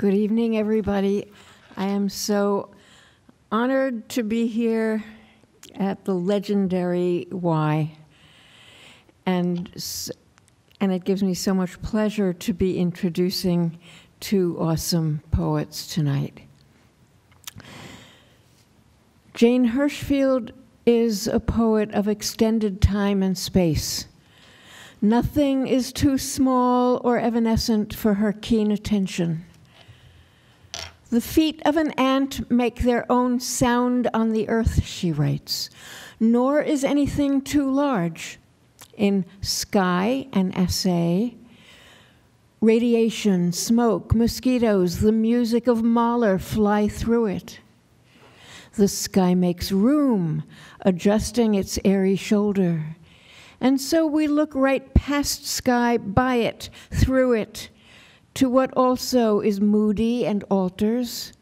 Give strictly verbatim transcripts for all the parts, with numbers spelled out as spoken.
Good evening, everybody. I am so honored to be here at the legendary Y. And, and it gives me so much pleasure to be introducing two awesome poets tonight. Jane Hirshfield is a poet of extended time and space. Nothing is too small or evanescent for her keen attention. The feet of an ant make their own sound on the earth, she writes, nor is anything too large. In Sky, an essay, radiation, smoke, mosquitoes, the music of Mahler fly through it. The sky makes room, adjusting its airy shoulder. And so we look right past sky, by it, through it, to what also is moody and alters.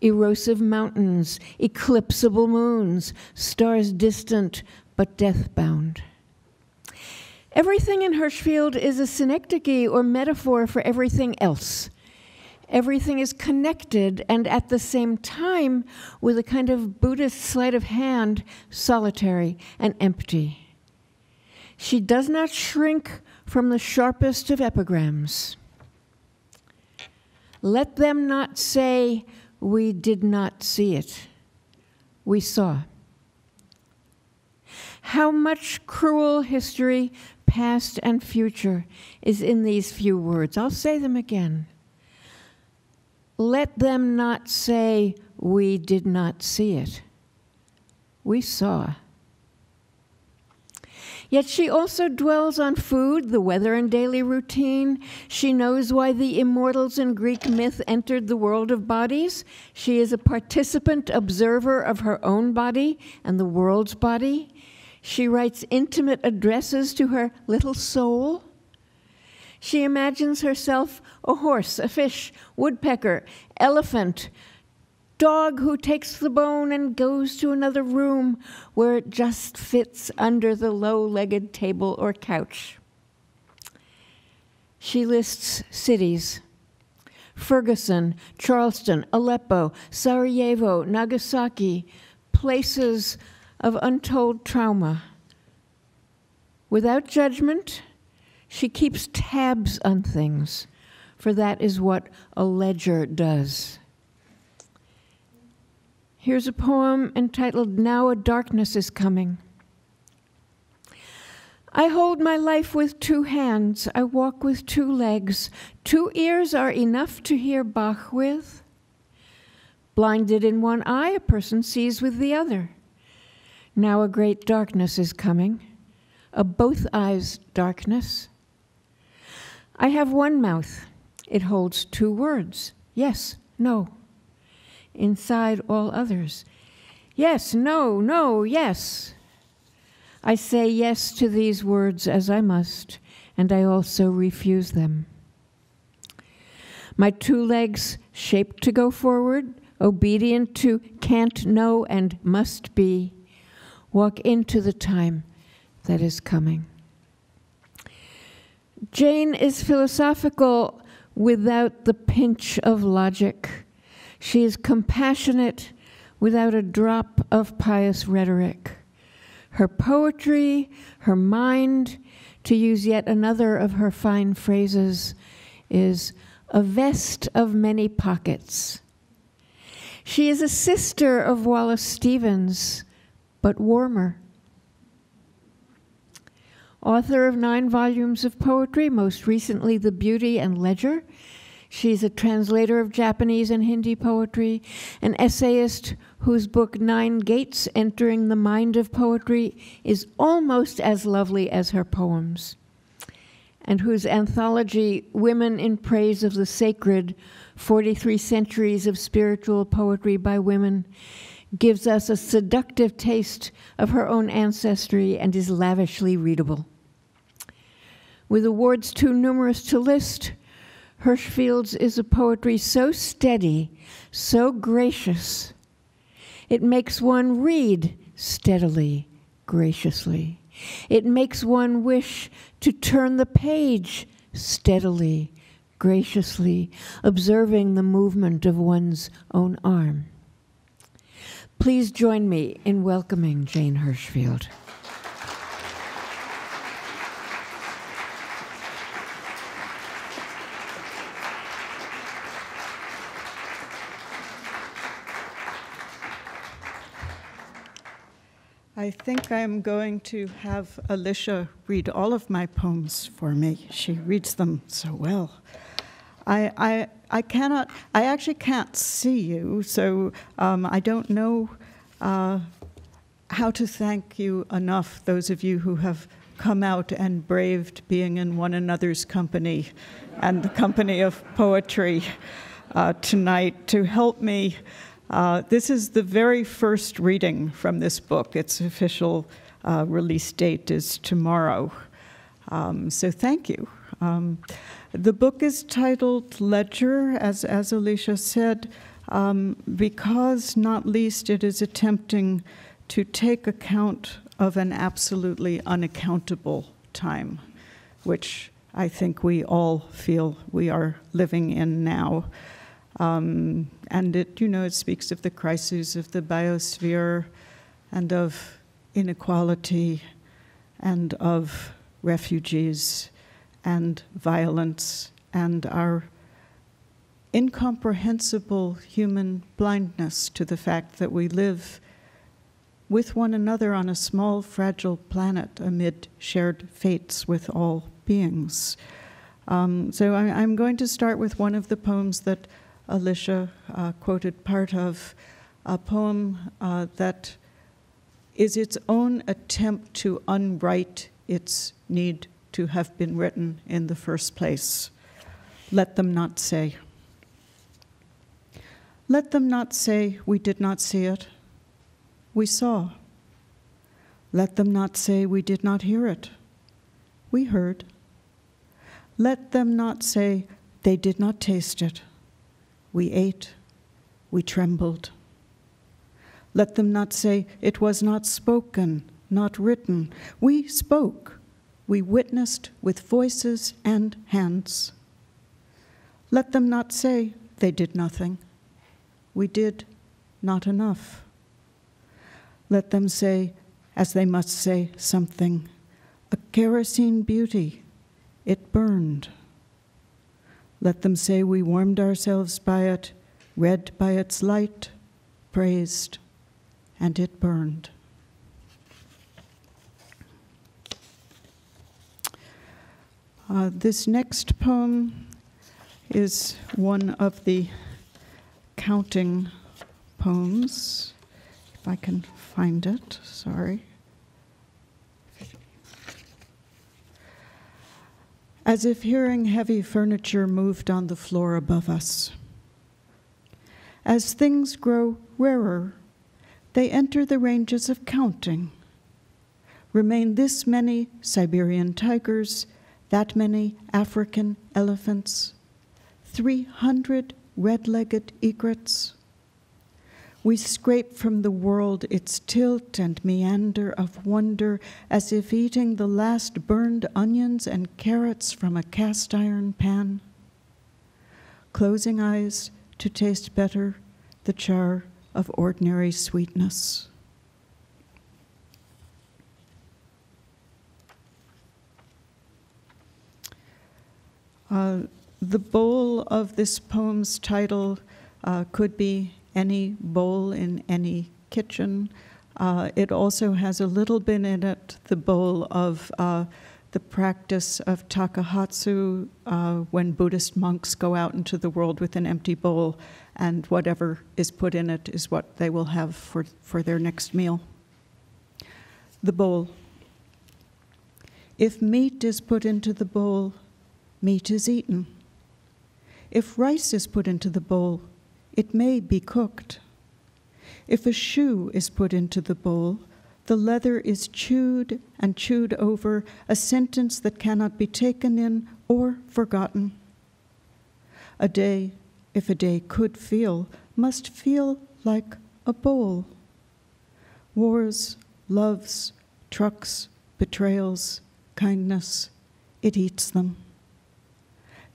Erosive mountains, eclipsable moons, stars distant but death-bound. Everything in Hirshfield is a synecdoche or metaphor for everything else. Everything is connected and at the same time with a kind of Buddhist sleight of hand, solitary and empty. She does not shrink from the sharpest of epigrams. Let them not say, we did not see it. We saw. How much cruel history, past and future, is in these few words. I'll say them again. Let them not say, we did not see it. We saw. Yet she also dwells on food, the weather and daily routine. She knows why the immortals in Greek myth entered the world of bodies. She is a participant observer of her own body and the world's body. She writes intimate addresses to her little soul. She imagines herself a horse, a fish, woodpecker, elephant, dog who takes the bone and goes to another room where it just fits under the low-legged table or couch. She lists cities: Ferguson, Charleston, Aleppo, Sarajevo, Nagasaki, places of untold trauma. Without judgment, she keeps tabs on things, for that is what a ledger does. Here's a poem entitled, Now a Darkness is Coming. I hold my life with two hands. I walk with two legs. Two ears are enough to hear Bach with. Blinded in one eye, a person sees with the other. Now a great darkness is coming, a both eyes darkness. I have one mouth. It holds two words, yes, no. Inside all others. Yes, no, no, yes. I say yes to these words as I must, and I also refuse them. My two legs shaped to go forward, obedient to can't know and must be, walk into the time that is coming. Jane is philosophical without the pinch of logic. She is compassionate without a drop of pious rhetoric. Her poetry, her mind, to use yet another of her fine phrases, is a vest of many pockets. She is a sister of Wallace Stevens, but warmer. Author of nine volumes of poetry, most recently The Beauty and Ledger. She's a translator of Japanese and Hindi poetry, an essayist whose book Nine Gates, Entering the Mind of Poetry, is almost as lovely as her poems, and whose anthology Women in Praise of the Sacred, forty-three centuries of Spiritual Poetry by Women, gives us a seductive taste of her own ancestry and is lavishly readable. With awards too numerous to list, Hirshfield's is a poetry so steady, so gracious, it makes one read steadily, graciously. It makes one wish to turn the page steadily, graciously, observing the movement of one's own arm. Please join me in welcoming Jane Hirshfield. I think I'm going to have Alicia read all of my poems for me. She reads them so well. I, I, I cannot, I actually can't see you, so um, I don't know uh, how to thank you enough, those of you who have come out and braved being in one another's company and the company of poetry uh, tonight to help me. Uh, this is the very first reading from this book. Its official uh, release date is tomorrow. Um, so thank you. Um, the book is titled Ledger, as, as Alicia said, um, because not least it is attempting to take account of an absolutely unaccountable time, which I think we all feel we are living in now. Um, and it, you know, it speaks of the crises of the biosphere and of inequality and of refugees and violence and our incomprehensible human blindness to the fact that we live with one another on a small, fragile planet amid shared fates with all beings. Um, so I, I'm going to start with one of the poems that Alicia uh, quoted part of, a poem uh, that is its own attempt to unwrite its need to have been written in the first place. Let them not say. Let them not say we did not see it. We saw. Let them not say we did not hear it. We heard. Let them not say they did not taste it. We ate, we trembled. Let them not say it was not spoken, not written. We spoke, we witnessed with voices and hands. Let them not say they did nothing. We did not enough. Let them say, as they must say something, a kerosene beauty, it burned. Let them say we warmed ourselves by it, read by its light, praised, and it burned. Uh, this next poem is one of the counting poems. If I can find it, sorry. As if hearing heavy furniture moved on the floor above us. As things grow rarer, they enter the ranges of counting. Remain this many Siberian tigers, that many African elephants, three hundred red-legged egrets. We scrape from the world its tilt and meander of wonder, as if eating the last burned onions and carrots from a cast iron pan. Closing eyes to taste better the char of ordinary sweetness. Uh, the bowl of this poem's title uh, could be any bowl in any kitchen. Uh, it also has a little bit in it the bowl of uh, the practice of takahatsu uh, when Buddhist monks go out into the world with an empty bowl and whatever is put in it is what they will have for, for their next meal. The bowl. If meat is put into the bowl, meat is eaten. If rice is put into the bowl, it may be cooked. If a shoe is put into the bowl, the leather is chewed and chewed over, a sentence that cannot be taken in or forgotten. A day, if a day could feel, must feel like a bowl. Wars, loves, trucks, betrayals, kindness, it eats them.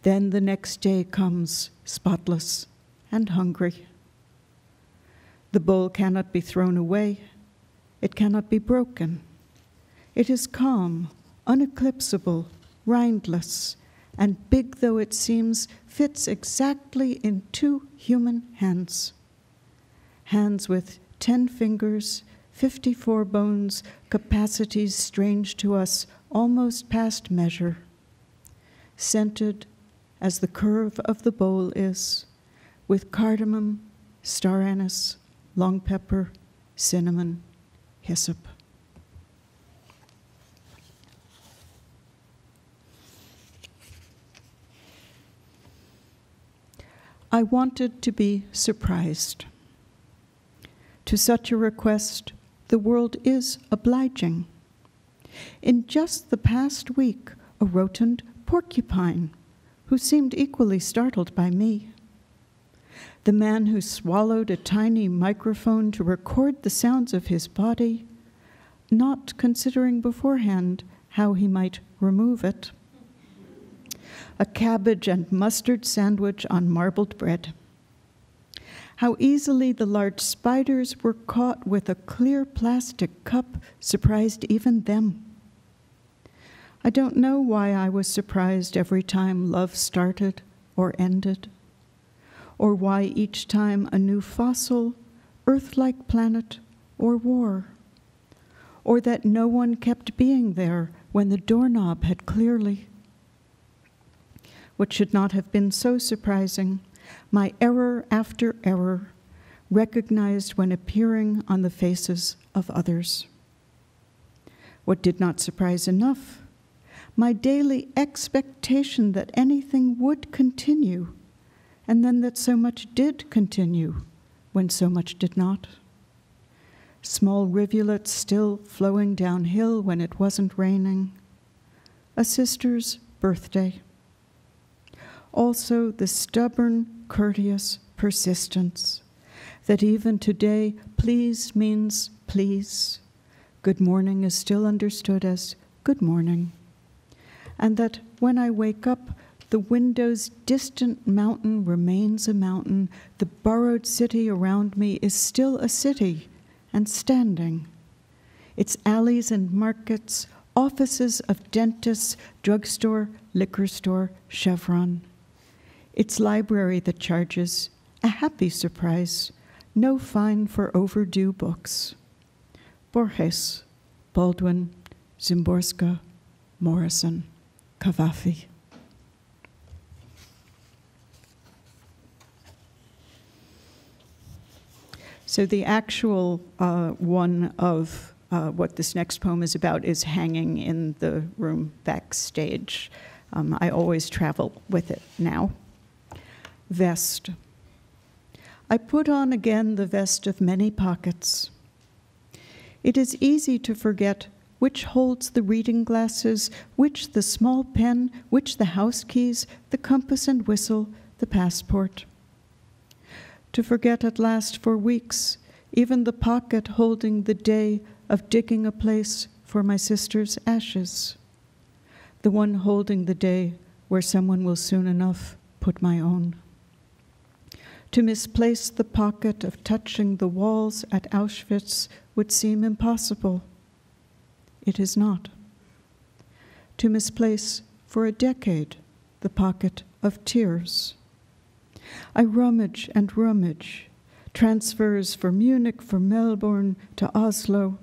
Then the next day comes, spotless and hungry. The bowl cannot be thrown away. It cannot be broken. It is calm, uneclipsable, rindless, and big though it seems, fits exactly in two human hands. Hands with ten fingers, fifty-four bones, capacities strange to us, almost past measure. Scented, as the curve of the bowl is, with cardamom, star anise, long pepper, cinnamon, hyssop. I wanted to be surprised. To such a request, the world is obliging. In just the past week, a rotund porcupine, who seemed equally startled by me, the man who swallowed a tiny microphone to record the sounds of his body, not considering beforehand how he might remove it, a cabbage and mustard sandwich on marbled bread. How easily the large spiders were caught with a clear plastic cup surprised even them. I don't know why I was surprised every time love started or ended, or why each time a new fossil, Earth-like planet, or war, or that no one kept being there when the doorknob had clearly. What should not have been so surprising, my error after error, recognized when appearing on the faces of others. What did not surprise enough, my daily expectation that anything would continue, and then that so much did continue when so much did not. Small rivulets still flowing downhill when it wasn't raining. A sister's birthday. Also, the stubborn, courteous persistence that even today, please means please. Good morning is still understood as good morning. And that when I wake up, the window's distant mountain remains a mountain. The burrowed city around me is still a city and standing. Its alleys and markets, offices of dentists, drugstore, liquor store, Chevron. Its library that charges, a happy surprise, no fine for overdue books. Borges, Baldwin, Zimborska, Morrison, Cavafy. So the actual uh, one of uh, what this next poem is about is hanging in the room backstage. Um, I always travel with it now. Vest. I put on again the vest of many pockets. It is easy to forget which holds the reading glasses, which the small pen, which the house keys, the compass and whistle, the passport. To forget at last for weeks, even the pocket holding the day of digging a place for my sister's ashes, the one holding the day where someone will soon enough put my own. To misplace the pocket of touching the walls at Auschwitz would seem impossible. It is not. To misplace for a decade the pocket of tears. I rummage and rummage, transfers for Munich, for Melbourne, to Oslo,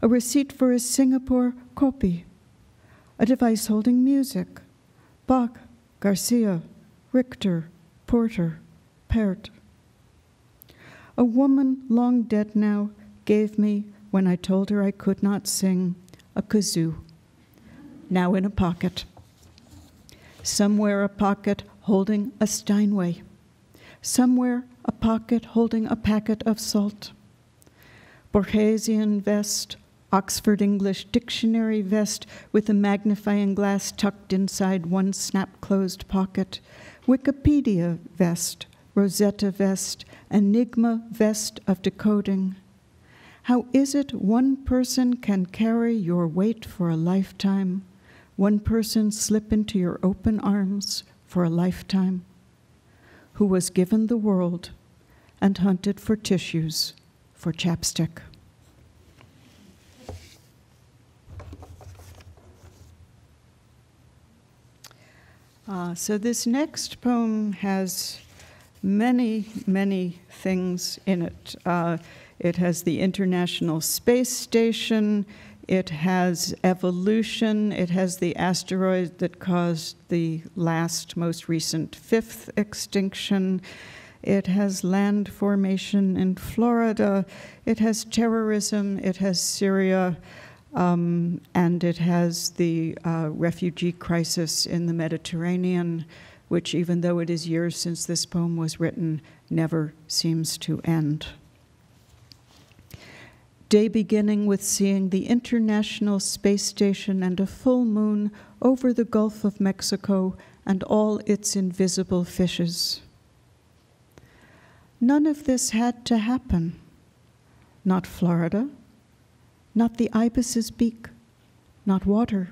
a receipt for a Singapore copy, a device holding music, Bach, Garcia, Richter, Porter, Pärt. A woman long dead now gave me, when I told her I could not sing, a kazoo, now in a pocket. Somewhere a pocket holding a Steinway. Somewhere a pocket holding a packet of salt. Borgesian vest, Oxford English Dictionary vest with a magnifying glass tucked inside one snap-closed pocket, Wikipedia vest, Rosetta vest, Enigma vest of decoding. How is it one person can carry your weight for a lifetime, one person slip into your open arms for a lifetime, who was given the world and hunted for tissues for chapstick. Uh, so this next poem has many, many things in it. Uh, it has the International Space Station. It has evolution. It has the asteroid that caused the last, most recent fifth extinction. It has land formation in Florida. It has terrorism. It has Syria. Um, and it has the uh, refugee crisis in the Mediterranean, which, even though it is years since this poem was written, never seems to end. Day beginning with seeing the International Space Station and a full moon over the Gulf of Mexico and all its invisible fishes. None of this had to happen. Not Florida, not the ibis's beak, not water,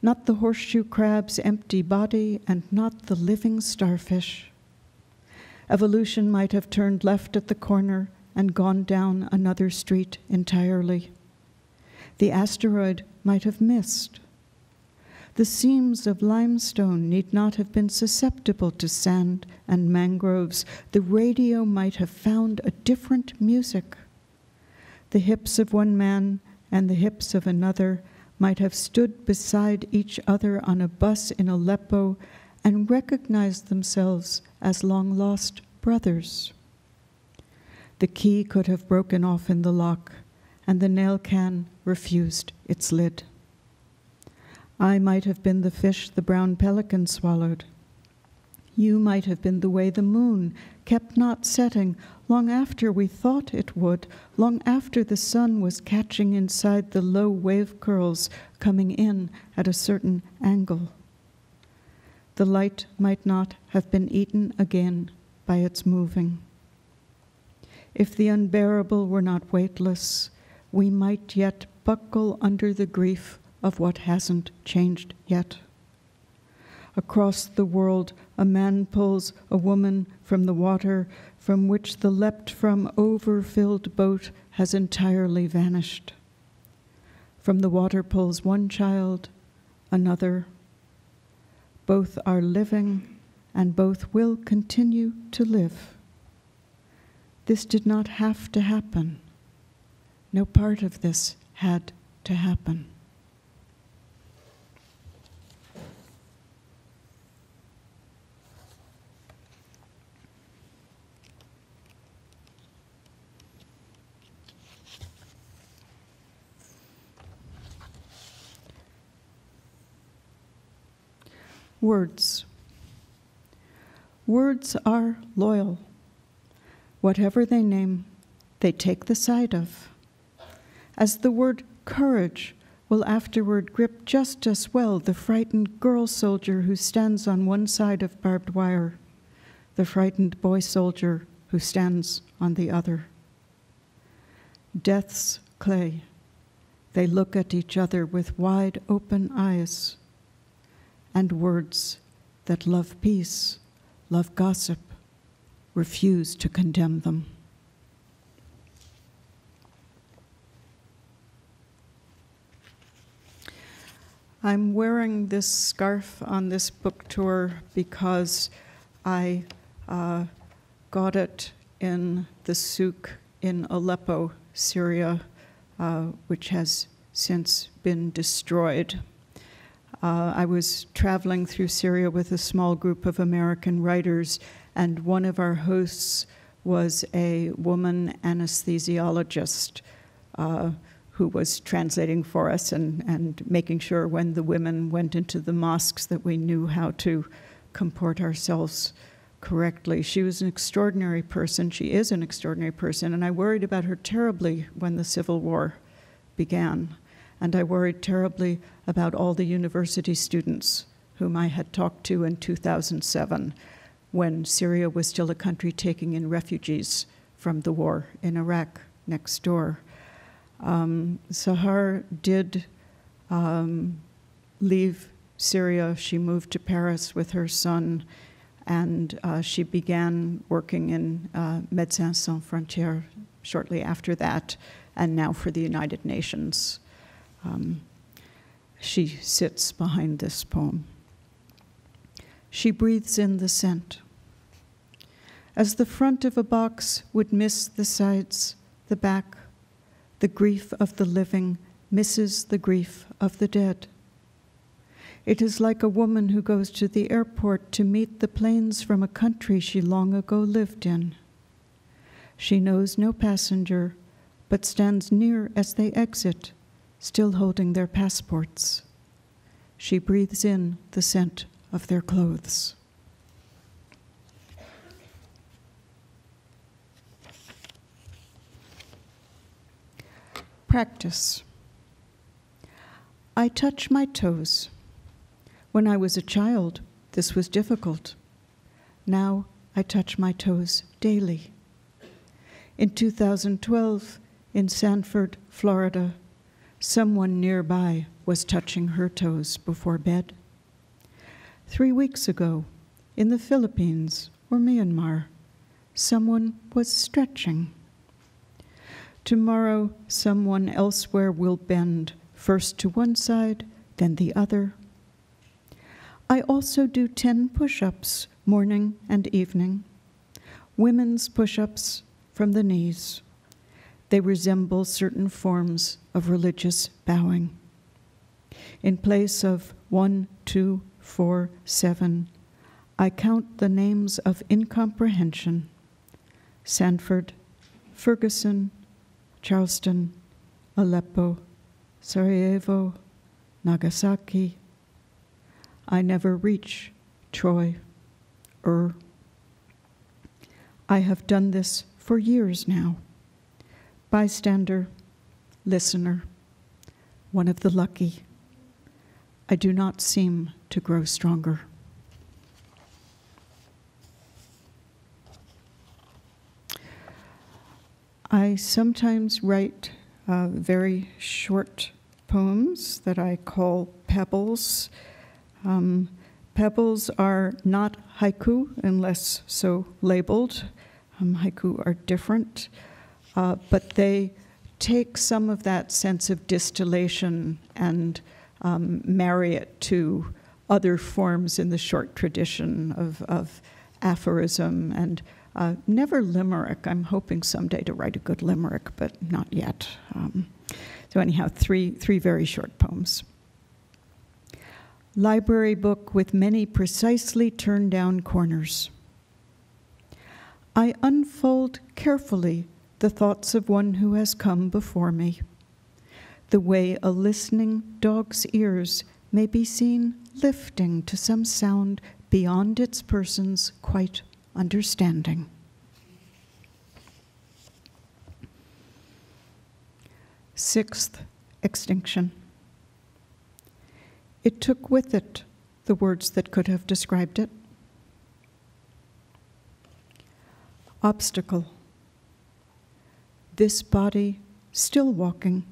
not the horseshoe crab's empty body, and not the living starfish. Evolution might have turned left at the corner and gone down another street entirely. The asteroid might have missed. The seams of limestone need not have been susceptible to sand and mangroves. The radio might have found a different music. The hips of one man and the hips of another might have stood beside each other on a bus in Aleppo and recognized themselves as long-lost brothers. The key could have broken off in the lock, and the nail can refused its lid. I might have been the fish the brown pelican swallowed. You might have been the way the moon kept not setting long after we thought it would, long after the sun was catching inside the low wave curls coming in at a certain angle. The light might not have been eaten again by its moving. If the unbearable were not weightless, we might yet buckle under the grief of what hasn't changed yet. Across the world, a man pulls a woman from the water from which the leapt-from overfilled boat has entirely vanished. From the water pulls one child, another. Both are living, and both will continue to live. This did not have to happen. No part of this had to happen. Words. Words are loyal. Whatever they name, they take the side of. As the word courage will afterward grip just as well the frightened girl soldier who stands on one side of barbed wire, the frightened boy soldier who stands on the other. Death's clay. They look at each other with wide open eyes. And words that love peace, love gossip, refuse to condemn them. I'm wearing this scarf on this book tour because I uh, got it in the souk in Aleppo, Syria, uh, which has since been destroyed. Uh, I was traveling through Syria with a small group of American writers, and one of our hosts was a woman anesthesiologist uh, who was translating for us and, and making sure when the women went into the mosques that we knew how to comport ourselves correctly. She was an extraordinary person. She is an extraordinary person, and I worried about her terribly when the Civil War began. And I worried terribly about all the university students whom I had talked to in two thousand seven, when Syria was still a country taking in refugees from the war in Iraq next door. Um, Sahar did um, leave Syria. She moved to Paris with her son, and uh, she began working in uh, Médecins Sans Frontières shortly after that, and now for the United Nations. Um, she sits behind this poem. She breathes in the scent. As the front of a box would miss the sides, the back, the grief of the living misses the grief of the dead. It is like a woman who goes to the airport to meet the planes from a country she long ago lived in. She knows no passenger, but stands near as they exit, still holding their passports. She breathes in the scent of their clothes. Practice. I touch my toes. When I was a child, this was difficult. Now I touch my toes daily. In two thousand twelve, in Sanford, Florida, someone nearby was touching her toes before bed. Three weeks ago, in the Philippines or Myanmar, someone was stretching. Tomorrow, someone elsewhere will bend, first to one side, then the other. I also do ten push-ups morning and evening, women's push-ups from the knees. They resemble certain forms of religious bowing. In place of one, two, four, seven, I count the names of incomprehension: Sanford, Ferguson, Charleston, Aleppo, Sarajevo, Nagasaki. I never reach Troy, Ur. I have done this for years now. Bystander, listener, one of the lucky. I do not seem to grow stronger. I sometimes write uh, very short poems that I call pebbles. Um, pebbles are not haiku, unless so labeled. Um, haiku are different, uh, but they take some of that sense of distillation and um, marry it to other forms in the short tradition of, of aphorism, and uh, never limerick. I'm hoping someday to write a good limerick, but not yet. Um, so anyhow, three, three very short poems. Library book with many precisely turned down corners. I unfold carefully the thoughts of one who has come before me, the way a listening dog's ears may be seen lifting to some sound beyond its person's quite understanding. Sixth extinction. It took with it the words that could have described it. Obstacle. This body still walking.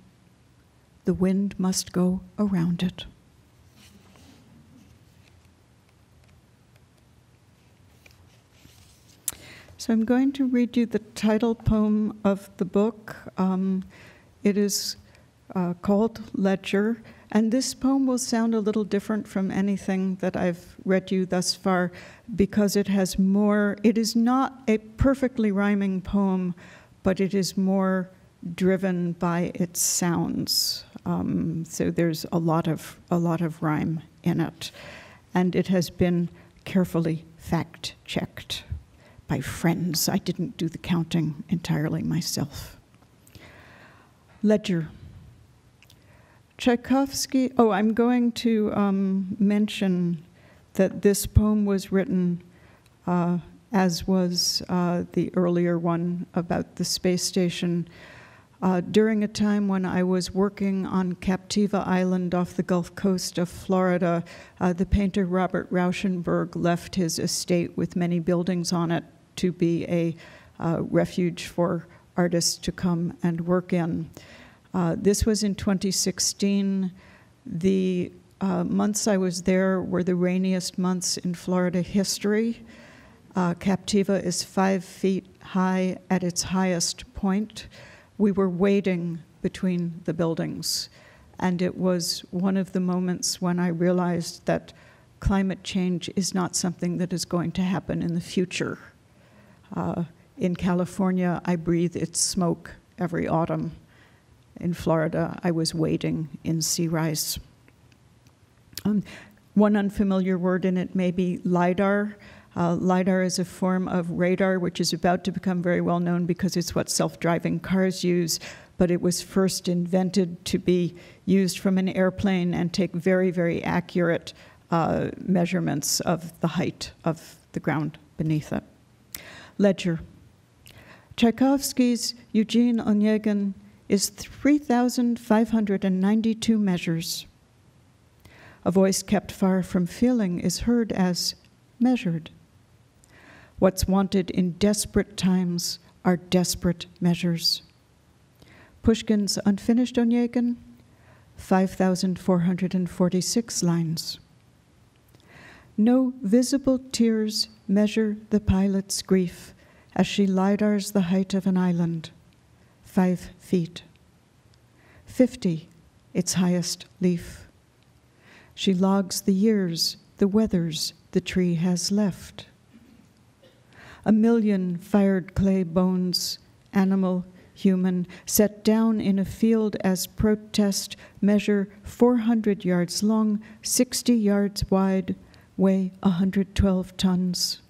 The wind must go around it. So I'm going to read you the title poem of the book. Um, it is uh, called Ledger. And this poem will sound a little different from anything that I've read you thus far, because it has more, it is not a perfectly rhyming poem, but it is more driven by its sounds. Um, so there's a lot of, a lot of rhyme in it. And it has been carefully fact-checked by friends. I didn't do the counting entirely myself. Ledger. Tchaikovsky, oh, I'm going to um, mention that this poem was written, uh, as was uh, the earlier one about the space station, uh, during a time when I was working on Captiva Island off the Gulf Coast of Florida. Uh, the painter Robert Rauschenberg left his estate with many buildings on it to be a uh, refuge for artists to come and work in. Uh, this was in twenty sixteen. The uh, months I was there were the rainiest months in Florida history. Uh, Captiva is five feet high at its highest point. We were wading between the buildings, and it was one of the moments when I realized that climate change is not something that is going to happen in the future. Uh, in California, I breathe its smoke every autumn. In Florida, I was wading in sea rice. Um, one unfamiliar word in it may be LIDAR. Uh, LIDAR is a form of radar which is about to become very well known because it's what self-driving cars use, but it was first invented to be used from an airplane and take very, very accurate uh, measurements of the height of the ground beneath it. Ledger. Tchaikovsky's Eugene Onegin is three thousand five hundred ninety-two measures. A voice kept far from feeling is heard as measured. What's wanted in desperate times are desperate measures. Pushkin's unfinished Onegin, five thousand four hundred forty-six lines. No visible tears measure the pilot's grief as she lidars the height of an island, five feet. fifty, its highest leaf. She logs the years, the weathers the tree has left. A million fired clay bones, animal, human, set down in a field as protest, measure four hundred yards long, sixty yards wide, weigh one hundred twelve tons.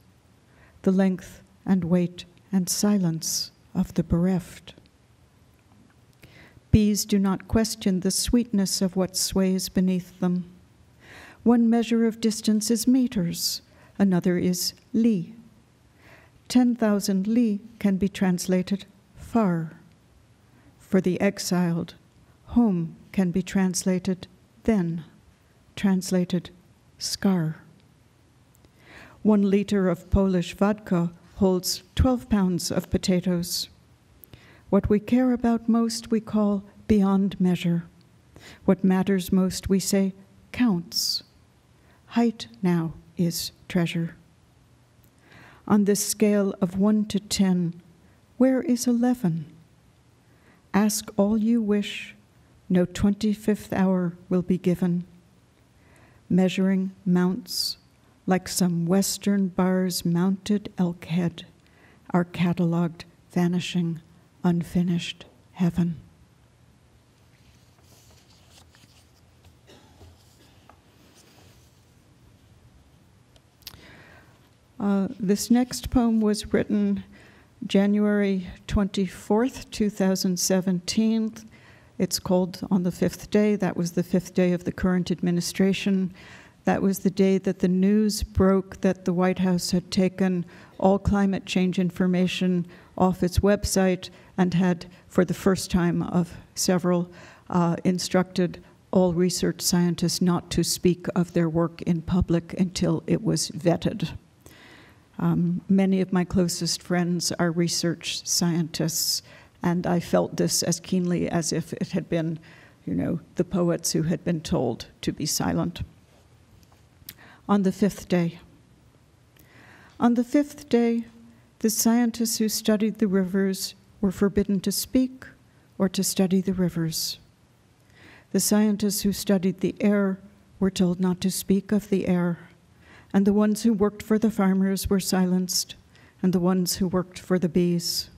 The length and weight and silence of the bereft. Bees do not question the sweetness of what sways beneath them. One measure of distance is meters, another is li. ten thousand li can be translated far. For the exiled, home can be translated then, translated scar. One liter of Polish vodka holds twelve pounds of potatoes. What we care about most we call beyond measure. What matters most we say counts. Height now is treasure. On this scale of one to ten, where is eleven? Ask all you wish, no twenty-fifth hour will be given. Measuring mounts, like some western bar's mounted elk head, our catalogued, vanishing, unfinished heaven. Uh, this next poem was written January twenty-fourth, two thousand seventeen. It's called On the Fifth Day. That was the fifth day of the current administration. That was the day that the news broke that the White House had taken all climate change information off its website and had, for the first time of several, uh, instructed all research scientists not to speak of their work in public until it was vetted. Um, many of my closest friends are research scientists, and I felt this as keenly as if it had been, you know, the poets who had been told to be silent. On the fifth day. On the fifth day, the scientists who studied the rivers were forbidden to speak or to study the rivers. The scientists who studied the air were told not to speak of the air. And the ones who worked for the farmers were silenced, and the ones who worked for the bees.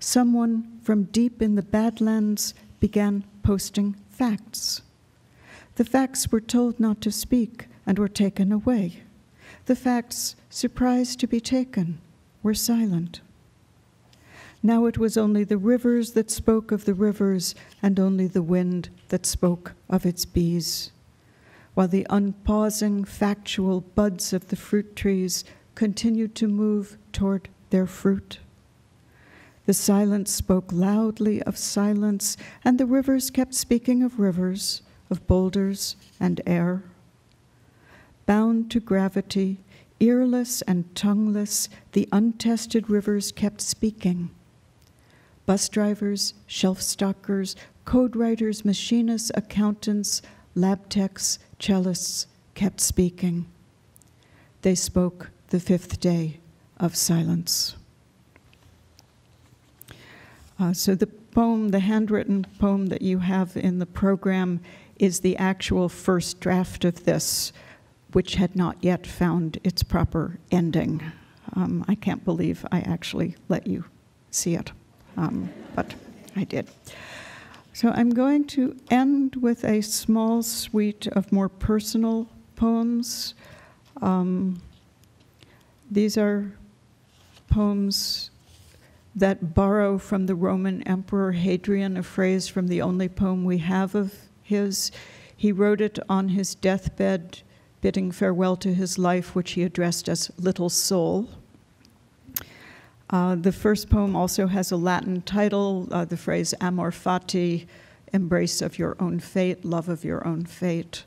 Someone from deep in the Badlands began posting facts. The facts were told not to speak and were taken away. The facts, surprised to be taken, were silent. Now it was only the rivers that spoke of the rivers, and only the wind that spoke of its bees, while the unpausing factual buds of the fruit trees continued to move toward their fruit. The silence spoke loudly of silence, and the rivers kept speaking of rivers, of boulders and air. Bound to gravity, earless and tongueless, the untested rivers kept speaking. Bus drivers, shelf stockers, code writers, machinists, accountants, lab techs, cellists kept speaking. They spoke the fifth day of silence. Uh, so the poem, the handwritten poem that you have in the program is the actual first draft of this, which had not yet found its proper ending. Um, I can't believe I actually let you see it, um, but I did. So I'm going to end with a small suite of more personal poems. Um, these are poems that borrow from the Roman Emperor Hadrian, a phrase from the only poem we have of his. He wrote it on his deathbed, bidding farewell to his life, which he addressed as Little Soul. Uh, the first poem also has a Latin title, uh, the phrase amor fati, embrace of your own fate, love of your own fate.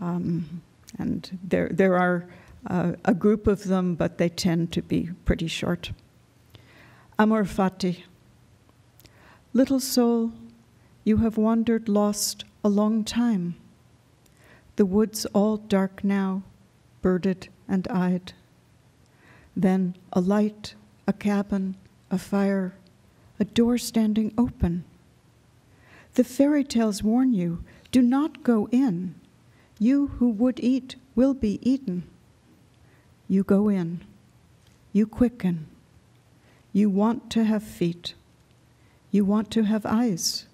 Um, and there, there are uh, a group of them, but they tend to be pretty short. Amor fati. Little soul, you have wandered lost a long time. The woods all dark now, birded and eyed. Then a light, a cabin, a fire, a door standing open. The fairy tales warn you, do not go in. You who would eat will be eaten. You go in. You quicken. You want to have feet. You want to have eyes.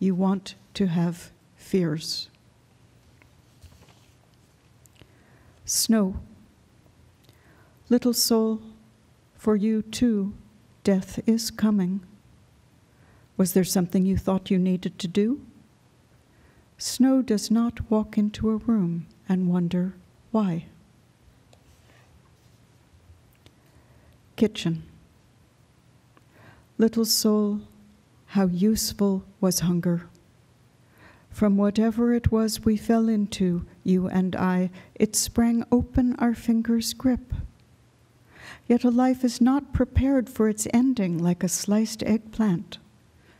You want to have fears. Snow. Little soul, for you, too, death is coming. Was there something you thought you needed to do? Snow does not walk into a room and wonder why. Kitchen. Little soul, how useful was hunger. From whatever it was we fell into, you and I, it sprang open our fingers' grip. Yet a life is not prepared for its ending like a sliced eggplant,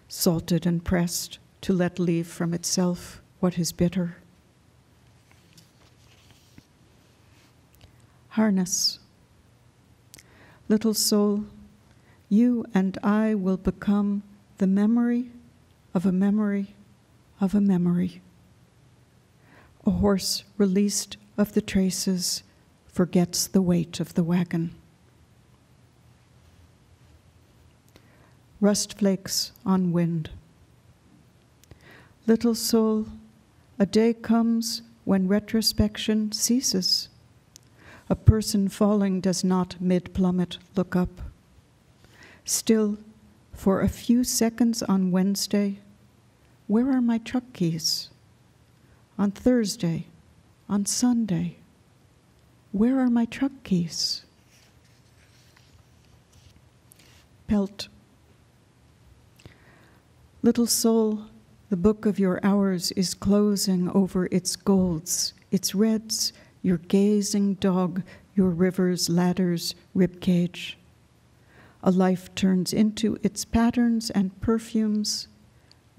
salted and pressed to let leave from itself what is bitter. Harness. Little soul, you and I will become the memory of a memory of a memory. A horse released of the traces forgets the weight of the wagon. Rust flakes on wind. Little soul, a day comes when retrospection ceases. A person falling does not mid-plummet look up. Still, for a few seconds on Wednesday, where are my truck keys? On Thursday, on Sunday, where are my truck keys? Pelt. Little soul, the book of your hours is closing over its golds, its reds, your gazing dog, your rivers, ladders, ribcage. A life turns into its patterns and perfumes,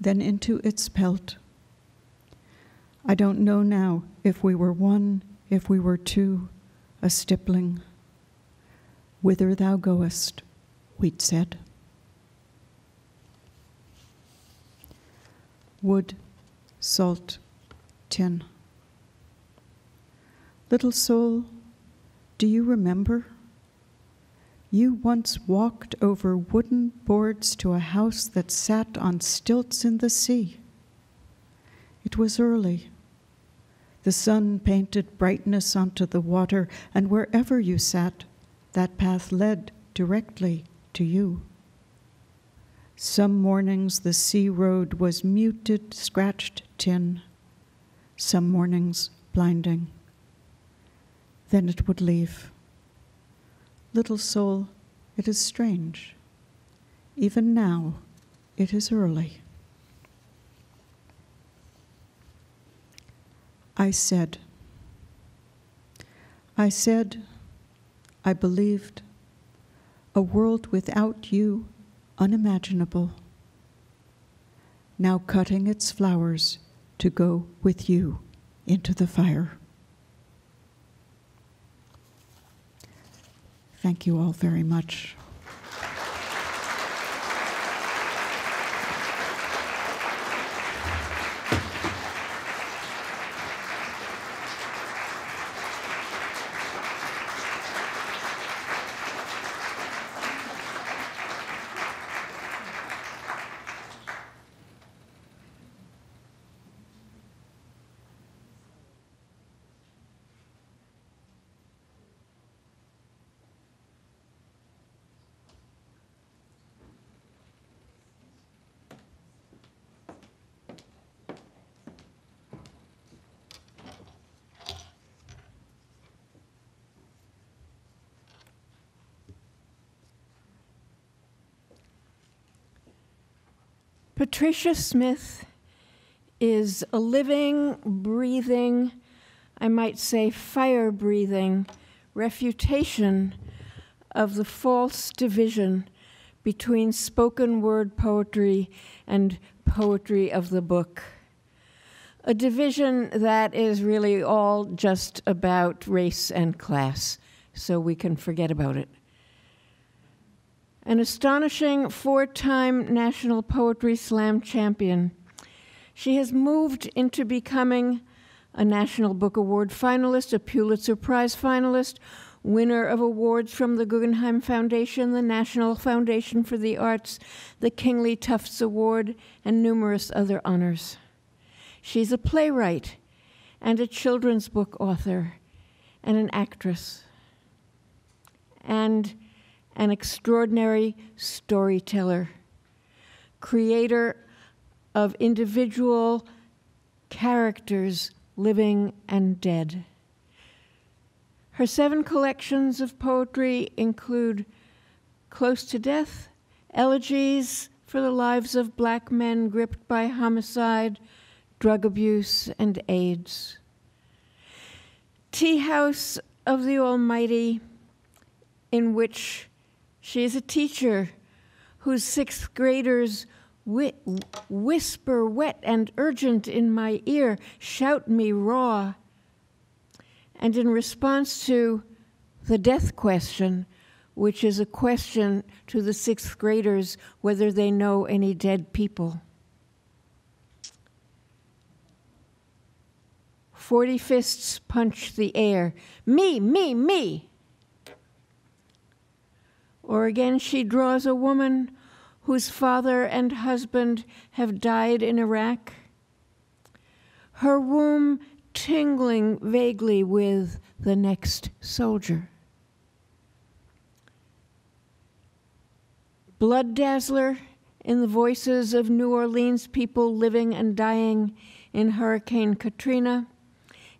then into its pelt. I don't know now if we were one, if we were two, a stippling. Whither thou goest, wheat said. Wood, salt, tin. Little soul, do you remember? You once walked over wooden boards to a house that sat on stilts in the sea. It was early. The sun painted brightness onto the water, and wherever you sat, that path led directly to you. Some mornings the sea road was muted, scratched tin. Some mornings blinding. Then it would leave. Little soul, it is strange. Even now, it is early. I said. I said, I believed, a world without you unimaginable, now cutting its flowers to go with you into the fire. Thank you all very much. Patricia Smith is a living, breathing, I might say fire-breathing, refutation of the false division between spoken word poetry and poetry of the book. A division that is really all just about race and class, so we can forget about it. An astonishing four-time National Poetry Slam champion, she has moved into becoming a National Book Award finalist, a Pulitzer Prize finalist, winner of awards from the Guggenheim Foundation, the National Foundation for the Arts, the Kingley Tufts Award, and numerous other honors. She's a playwright and a children's book author and an actress. And an extraordinary storyteller, creator of individual characters, living and dead. Her seven collections of poetry include Close to Death, Elegies for the Lives of Black Men Gripped by Homicide, Drug Abuse, and AIDS, Tea House of the Almighty, in which she is a teacher whose sixth graders whi whisper wet and urgent in my ear, shout me raw. And in response to the death question, which is a question to the sixth graders whether they know any dead people. Forty fists punch the air. Me, me, me. Or again, she draws a woman whose father and husband have died in Iraq, her womb tingling vaguely with the next soldier. Blood Dazzler in the voices of New Orleans people living and dying in Hurricane Katrina,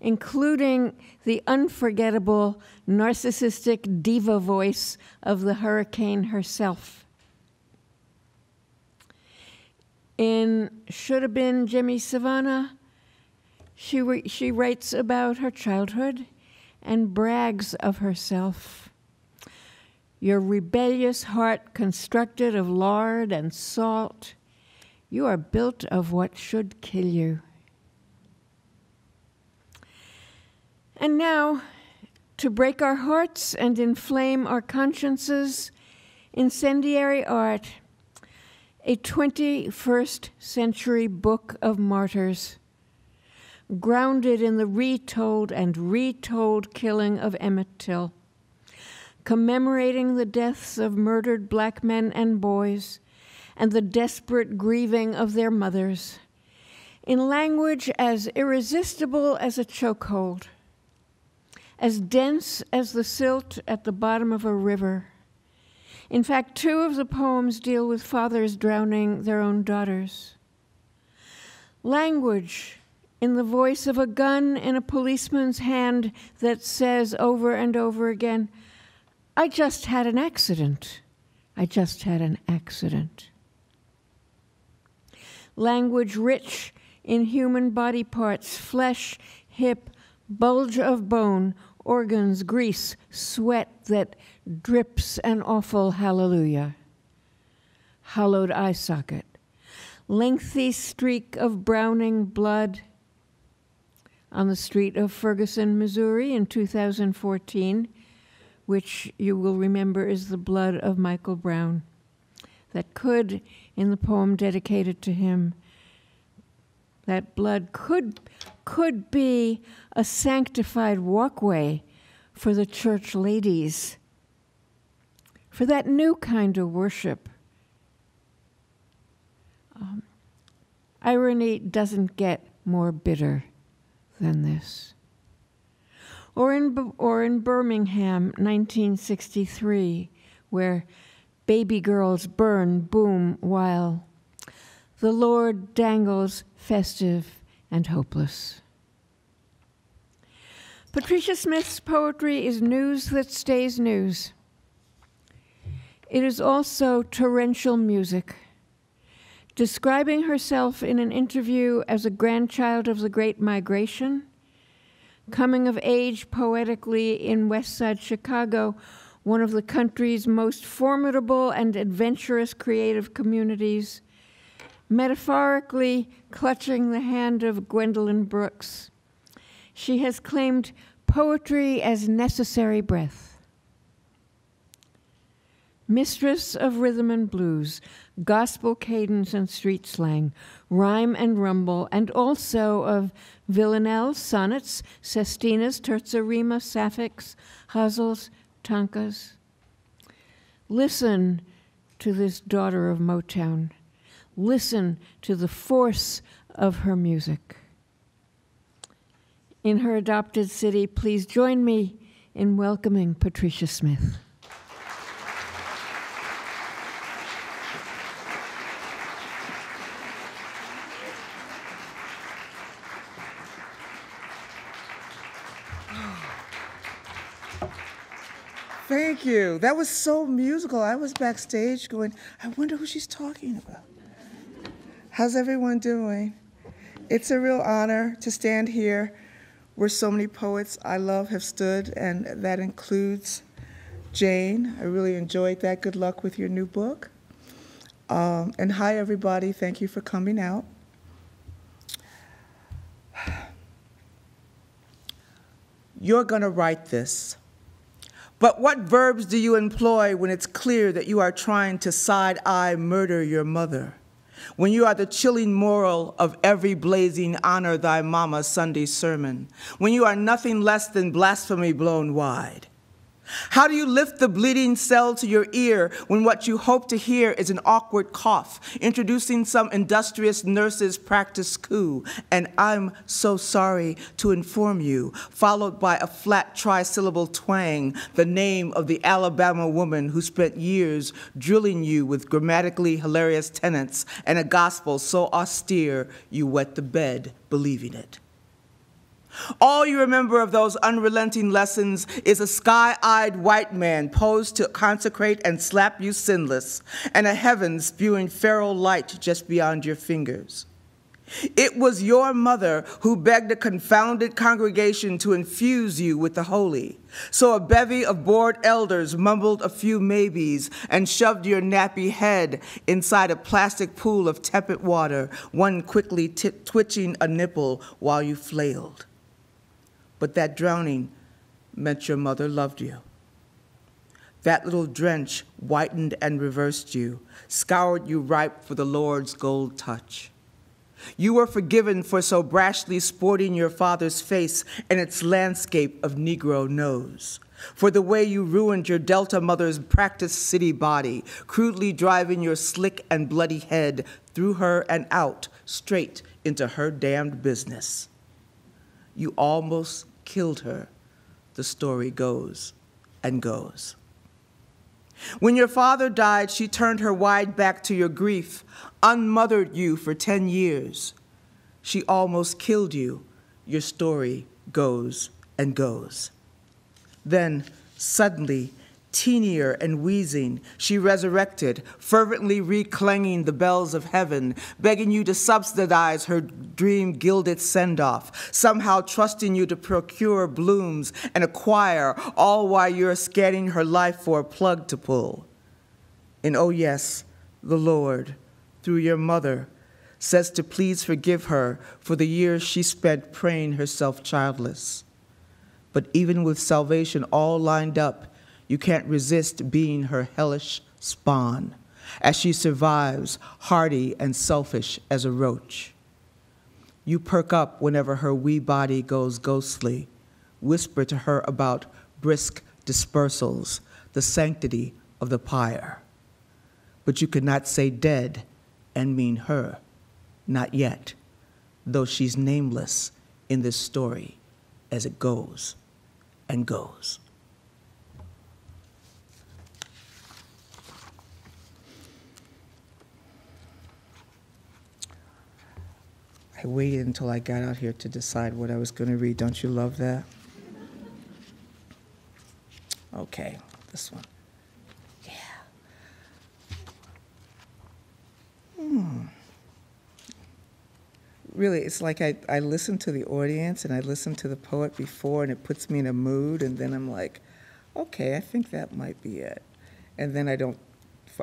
including the unforgettable narcissistic diva voice of the hurricane herself. In Shoulda Been Jimmy Savannah, she, she writes about her childhood and brags of herself. Your rebellious heart constructed of lard and salt, you are built of what should kill you. And now, to break our hearts and inflame our consciences, incendiary art, a twenty-first century book of martyrs, grounded in the retold and retold killing of Emmett Till, commemorating the deaths of murdered black men and boys and the desperate grieving of their mothers, in language as irresistible as a chokehold, as dense as the silt at the bottom of a river. In fact, two of the poems deal with fathers drowning their own daughters. Language in the voice of a gun in a policeman's hand that says over and over again, I just had an accident. I just had an accident. Language rich in human body parts, flesh, hip, bulge of bone, organs, grease, sweat that drips an awful hallelujah. Hollowed eye socket, lengthy streak of browning blood, on the street of Ferguson, Missouri in two thousand fourteen, which you will remember is the blood of Michael Brown, that could, in the poem dedicated to him, that blood could, could be a sanctified walkway for the church ladies, for that new kind of worship. Um, irony doesn't get more bitter than this. Or in, or in Birmingham, nineteen sixty-three, where baby girls burn, boom, while the Lord dangles festive and hopeless. Patricia Smith's poetry is news that stays news. It is also torrential music. Describing herself in an interview as a grandchild of the Great Migration, coming of age poetically in West Side Chicago, one of the country's most formidable and adventurous creative communities, metaphorically clutching the hand of Gwendolyn Brooks, she has claimed poetry as necessary breath. Mistress of rhythm and blues, gospel cadence and street slang, rhyme and rumble, and also of villanelle, sonnets, sestinas, terza rima, sapphics, hazels, tankas. Listen to this daughter of Motown. Listen to the force of her music. In her adopted city, please join me in welcoming Patricia Smith. Thank you. That was so musical. I was backstage going, I wonder who she's talking about. How's everyone doing? It's a real honor to stand here where so many poets I love have stood, and that includes Jane. I really enjoyed that. Good luck with your new book. Um, and hi, everybody. Thank you for coming out. You're going to write this. But what verbs do you employ when it's clear that you are trying to side-eye murder your mother? When you are the chilling moral of every blazing honor thy mama Sunday sermon? When you are nothing less than blasphemy blown wide? How do you lift the bleeding cell to your ear when what you hope to hear is an awkward cough, introducing some industrious nurse's practice coup, and I'm so sorry to inform you, followed by a flat trisyllable twang, the name of the Alabama woman who spent years drilling you with grammatically hilarious tenets and a gospel so austere you wet the bed believing it? All you remember of those unrelenting lessons is a sky-eyed white man posed to consecrate and slap you sinless, and a heaven spewing feral light just beyond your fingers. It was your mother who begged a confounded congregation to infuse you with the holy, so a bevy of bored elders mumbled a few maybes and shoved your nappy head inside a plastic pool of tepid water, one quickly twitching a nipple while you flailed. But that drowning meant your mother loved you. That little drench whitened and reversed you, scoured you ripe for the Lord's gold touch. You were forgiven for so brashly sporting your father's face and its landscape of Negro nose, for the way you ruined your Delta mother's practiced city body, crudely driving your slick and bloody head through her and out, straight into her damned business. You almost killed her, the story goes and goes. When your father died, she turned her wide back to your grief, unmothered you for ten years. She almost killed you, your story goes and goes. Then, suddenly, teenier and wheezing, she resurrected, fervently reclanging the bells of heaven, begging you to subsidize her dream-gilded send-off, somehow trusting you to procure blooms and a choir, all while you're scanning her life for a plug to pull. And oh yes, the Lord, through your mother, says to please forgive her for the years she spent praying herself childless. But even with salvation all lined up, you can't resist being her hellish spawn, as she survives, hardy and selfish as a roach. You perk up whenever her wee body goes ghostly, whisper to her about brisk dispersals, the sanctity of the pyre. But you could not say dead and mean her, not yet, though she's nameless in this story as it goes and goes. I waited until I got out here to decide what I was going to read. Don't you love that? Okay, this one. Yeah. Hmm. Really, it's like I, I listen to the audience and I listen to the poet before, and it puts me in a mood, and then I'm like, okay, I think that might be it. And then I don't,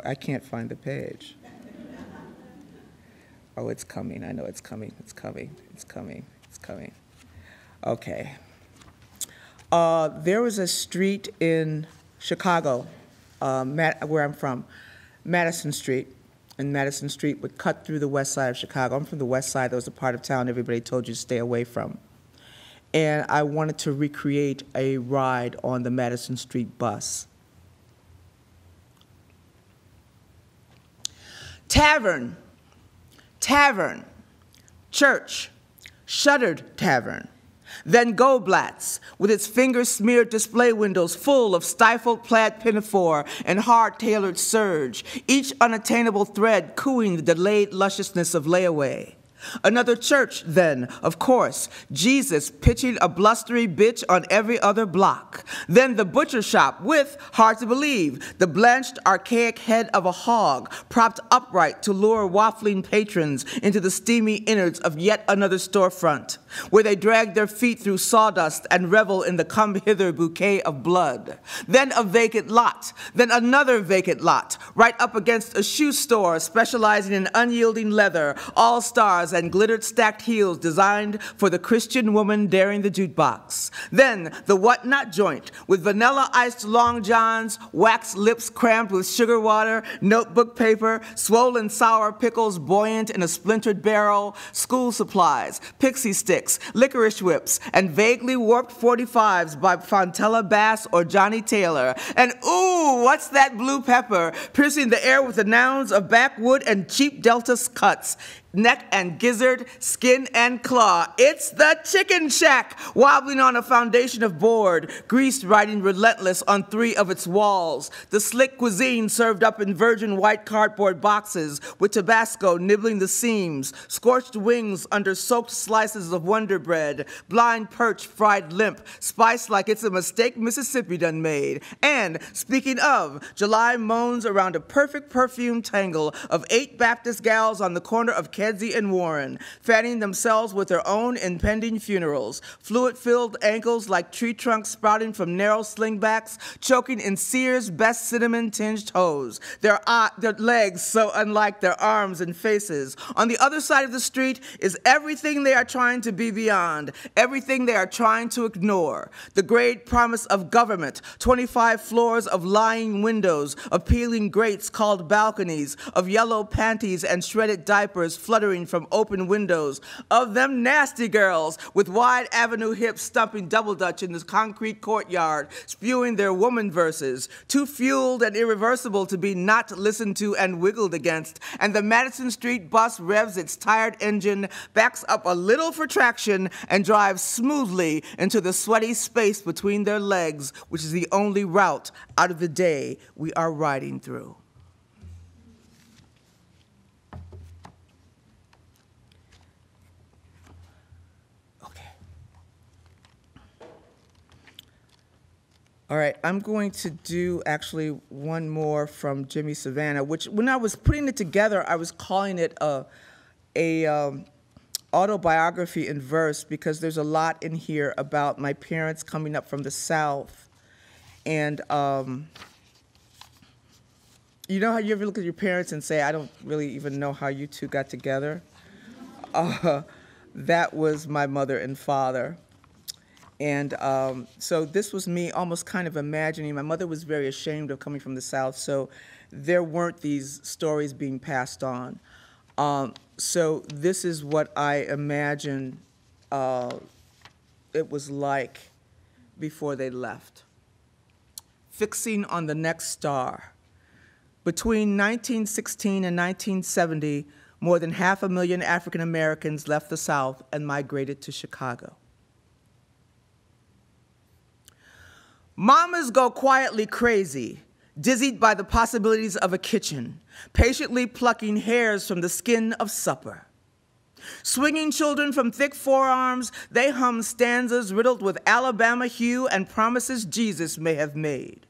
I can't find the page. Oh, it's coming, I know it's coming, it's coming, it's coming, it's coming. Okay. Uh, there was a street in Chicago, uh, where I'm from, Madison Street, and Madison Street would cut through the west side of Chicago. I'm from the west side, that was a part of town everybody told you to stay away from. And I wanted to recreate a ride on the Madison Street bus. Tavern. Tavern, church, shuttered tavern, then Goldblatt's with its finger-smeared display windows full of stifled plaid pinafore and hard-tailored serge, each unattainable thread cooing the delayed lusciousness of layaway. Another church then, of course, Jesus pitching a blustery bitch on every other block. Then the butcher shop with, hard to believe, the blanched archaic head of a hog propped upright to lure waffling patrons into the steamy innards of yet another storefront, where they drag their feet through sawdust and revel in the come-hither bouquet of blood. Then a vacant lot, then another vacant lot, right up against a shoe store specializing in unyielding leather, all stars and glittered stacked heels designed for the Christian woman daring the jukebox. Then the whatnot joint with vanilla iced long johns, wax lips crammed with sugar water, notebook paper, swollen sour pickles buoyant in a splintered barrel, school supplies, pixie sticks, licorice whips, and vaguely warped forty-fives by Fontella Bass or Johnny Taylor. And ooh, what's that blue pepper piercing the air with the nouns of backwood and cheap Delta cuts? Neck and gizzard, skin and claw. It's the chicken shack, wobbling on a foundation of board, grease riding relentless on three of its walls. The slick cuisine served up in virgin white cardboard boxes with Tabasco nibbling the seams, scorched wings under soaked slices of Wonder Bread, blind perch fried limp, spiced like it's a mistake Mississippi done made. And speaking of, July moans around a perfect perfume tangle of eight Baptist gals on the corner of Kedzie and Warren, fanning themselves with their own impending funerals, fluid-filled ankles like tree trunks sprouting from narrow slingbacks, choking in Sears' best cinnamon-tinged hose, their, eye, their legs so unlike their arms and faces. On the other side of the street is everything they are trying to be beyond, everything they are trying to ignore. The great promise of government, twenty-five floors of lying windows, of peeling grates called balconies, of yellow panties and shredded diapers fluttering from open windows, of them nasty girls with wide avenue hips stumping double dutch in this concrete courtyard, spewing their woman verses, too fueled and irreversible to be not listened to and wiggled against, and the Madison Street bus revs its tired engine, backs up a little for traction, and drives smoothly into the sweaty space between their legs, which is the only route out of the day we are riding through. All right, I'm going to do actually one more from Jimmy Savannah, which when I was putting it together, I was calling it a, a um, autobiography in verse, because there's a lot in here about my parents coming up from the South. And um, you know how you ever look at your parents and say, I don't really even know how you two got together? Uh, that was my mother and father. And um, so this was me almost kind of imagining. My mother was very ashamed of coming from the South, so there weren't these stories being passed on. Um, so this is what I imagine uh, it was like before they left. Fixing on the next star. Between nineteen sixteen and nineteen seventy, more than half a million African Americans left the South and migrated to Chicago. Mamas go quietly crazy, dizzied by the possibilities of a kitchen, patiently plucking hairs from the skin of supper. Swinging children from thick forearms, they hum stanzas riddled with Alabama hue and promises Jesus may have made.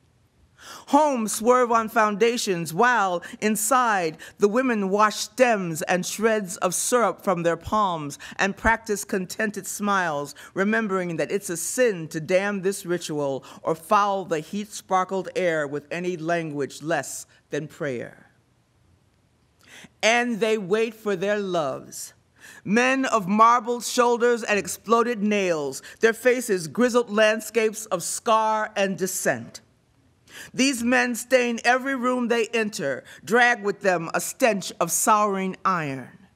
Homes swerve on foundations while, inside, the women wash stems and shreds of syrup from their palms and practice contented smiles, remembering that it's a sin to damn this ritual or foul the heat-sparkled air with any language less than prayer. And they wait for their loves. Men of marbled shoulders and exploded nails, their faces grizzled landscapes of scar and dissent. These men stain every room they enter, drag with them a stench of souring iron.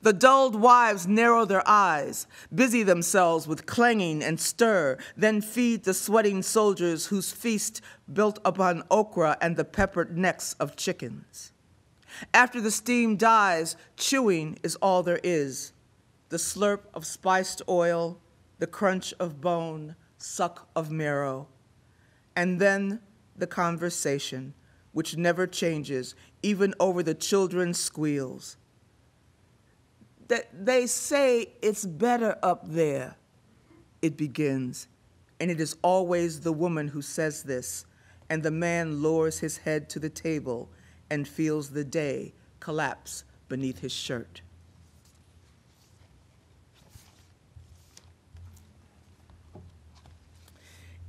The dulled wives narrow their eyes, busy themselves with clanging and stir, then feed the sweating soldiers whose feast built upon okra and the peppered necks of chickens. After the steam dies, chewing is all there is. The slurp of spiced oil, the crunch of bone, suck of marrow. And then the conversation, which never changes, even over the children's squeals. That they say it's better up there, it begins. And it is always the woman who says this, and the man lowers his head to the table and feels the day collapse beneath his shirt.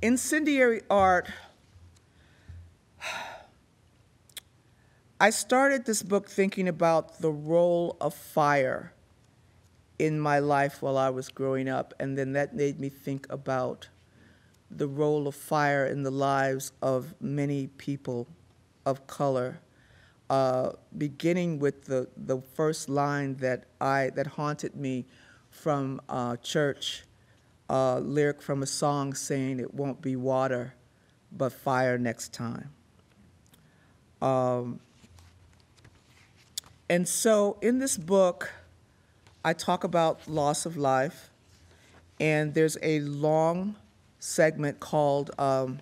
Incendiary art. I started this book thinking about the role of fire in my life while I was growing up, and then that made me think about the role of fire in the lives of many people of color. Uh, beginning with the, the first line that, I, that haunted me from uh, church, a uh, lyric from a song saying it won't be water, but fire next time. Um, and so in this book, I talk about loss of life, and there's a long segment called um,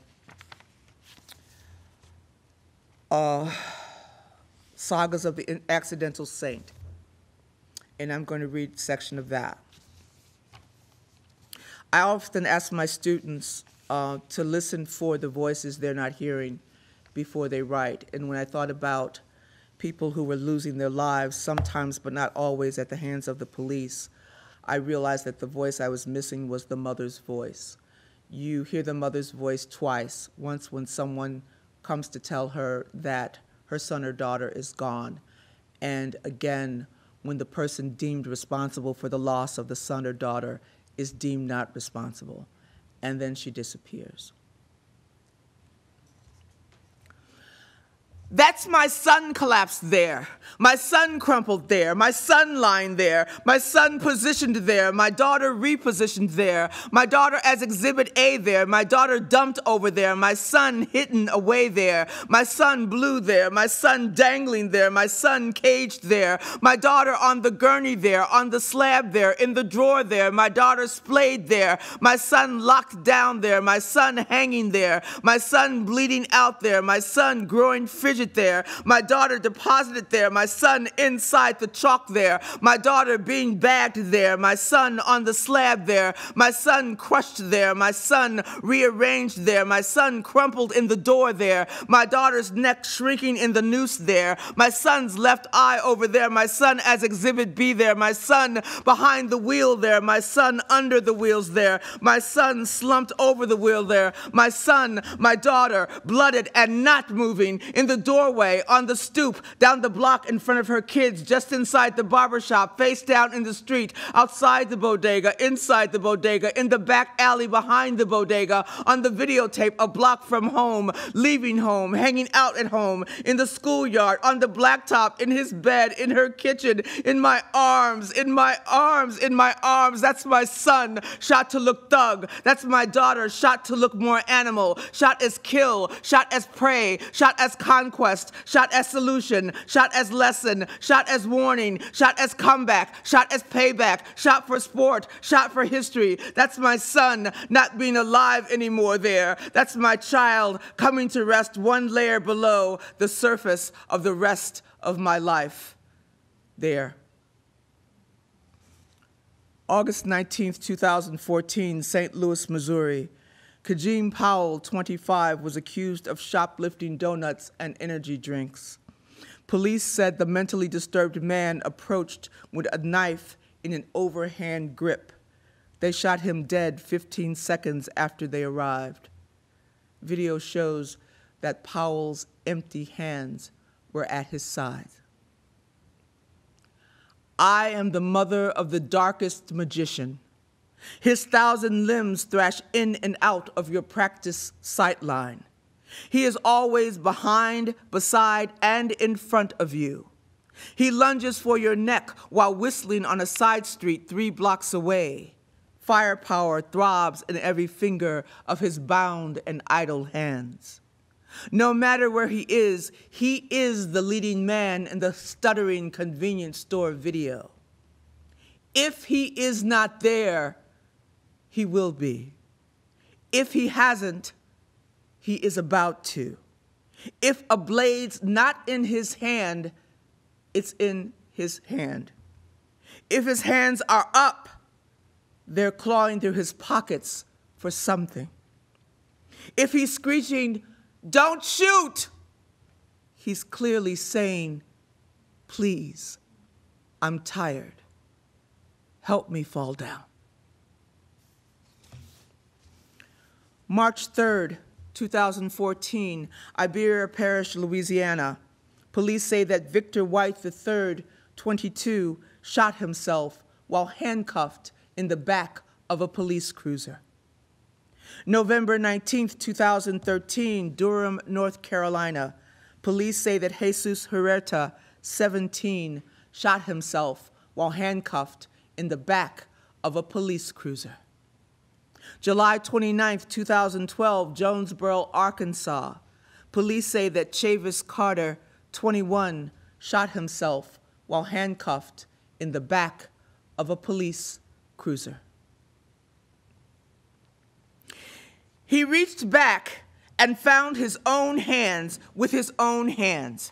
uh, Sagas of the Accidental Saint, and I'm going to read a section of that. I often ask my students uh, to listen for the voices they're not hearing before they write, and when I thought about people who were losing their lives, sometimes but not always at the hands of the police, I realized that the voice I was missing was the mother's voice. You hear the mother's voice twice, once when someone comes to tell her that her son or daughter is gone, and again, when the person deemed responsible for the loss of the son or daughter is deemed not responsible, and then she disappears. That's my son collapsed there, my son crumpled there, my son lying there, my son positioned there, my daughter repositioned there, my daughter as exhibit A there, my daughter dumped over there, my son hidden away there, my son blue there, my son dangling there, my son caged there, my daughter on the gurney there, on the slab there, in the drawer there, my daughter splayed there, my son locked down there, my son hanging there, my son bleeding out there, my son growing frigid there, my daughter deposited there, my son inside the chalk there, my daughter being bagged there, my son on the slab there, my son crushed there, my son rearranged there, my son crumpled in the door there, my daughter's neck shrinking in the noose there, my son's left eye over there, my son as exhibit B there, my son behind the wheel there, my son under the wheels there, my son slumped over the wheel there, my son, my daughter, blooded and not moving, in the doorway, on the stoop, down the block in front of her kids, just inside the barbershop, face down in the street, outside the bodega, inside the bodega, in the back alley behind the bodega, on the videotape a block from home, leaving home, hanging out at home, in the schoolyard, on the blacktop, in his bed, in her kitchen, in my arms, in my arms, in my arms. That's my son, shot to look thug. That's my daughter, shot to look more animal, shot as kill, shot as prey, shot as conquest, shot as solution, shot as lesson, shot as warning, shot as comeback, shot as payback, shot for sport, shot for history. That's my son not being alive anymore there. That's my child coming to rest one layer below the surface of the rest of my life there. August nineteenth, two thousand fourteen, Saint Louis, Missouri. Kajim Powell, twenty-five, was accused of shoplifting donuts and energy drinks. Police said the mentally disturbed man approached with a knife in an overhand grip. They shot him dead fifteen seconds after they arrived. Video shows that Powell's empty hands were at his side. I am the mother of the darkest magician. His thousand limbs thrash in and out of your practice sightline. He is always behind, beside, and in front of you. He lunges for your neck while whistling on a side street three blocks away. Firepower throbs in every finger of his bound and idle hands. No matter where he is, he is the leading man in the stuttering convenience store video. If he is not there, he will be. If he hasn't, he is about to. If a blade's not in his hand, it's in his hand. If his hands are up, they're clawing through his pockets for something. If he's screeching, "Don't shoot," he's clearly saying, "Please, I'm tired. Help me fall down." March third, two thousand fourteen, Iberia Parish, Louisiana. Police say that Victor White the third, twenty-two, shot himself while handcuffed in the back of a police cruiser. November nineteenth, two thousand thirteen, Durham, North Carolina. Police say that Jesus Huerta, seventeen, shot himself while handcuffed in the back of a police cruiser. July twenty-ninth, two thousand twelve, Jonesboro, Arkansas. Police say that Chavis Carter, twenty-one, shot himself while handcuffed in the back of a police cruiser. He reached back and found his own hands with his own hands,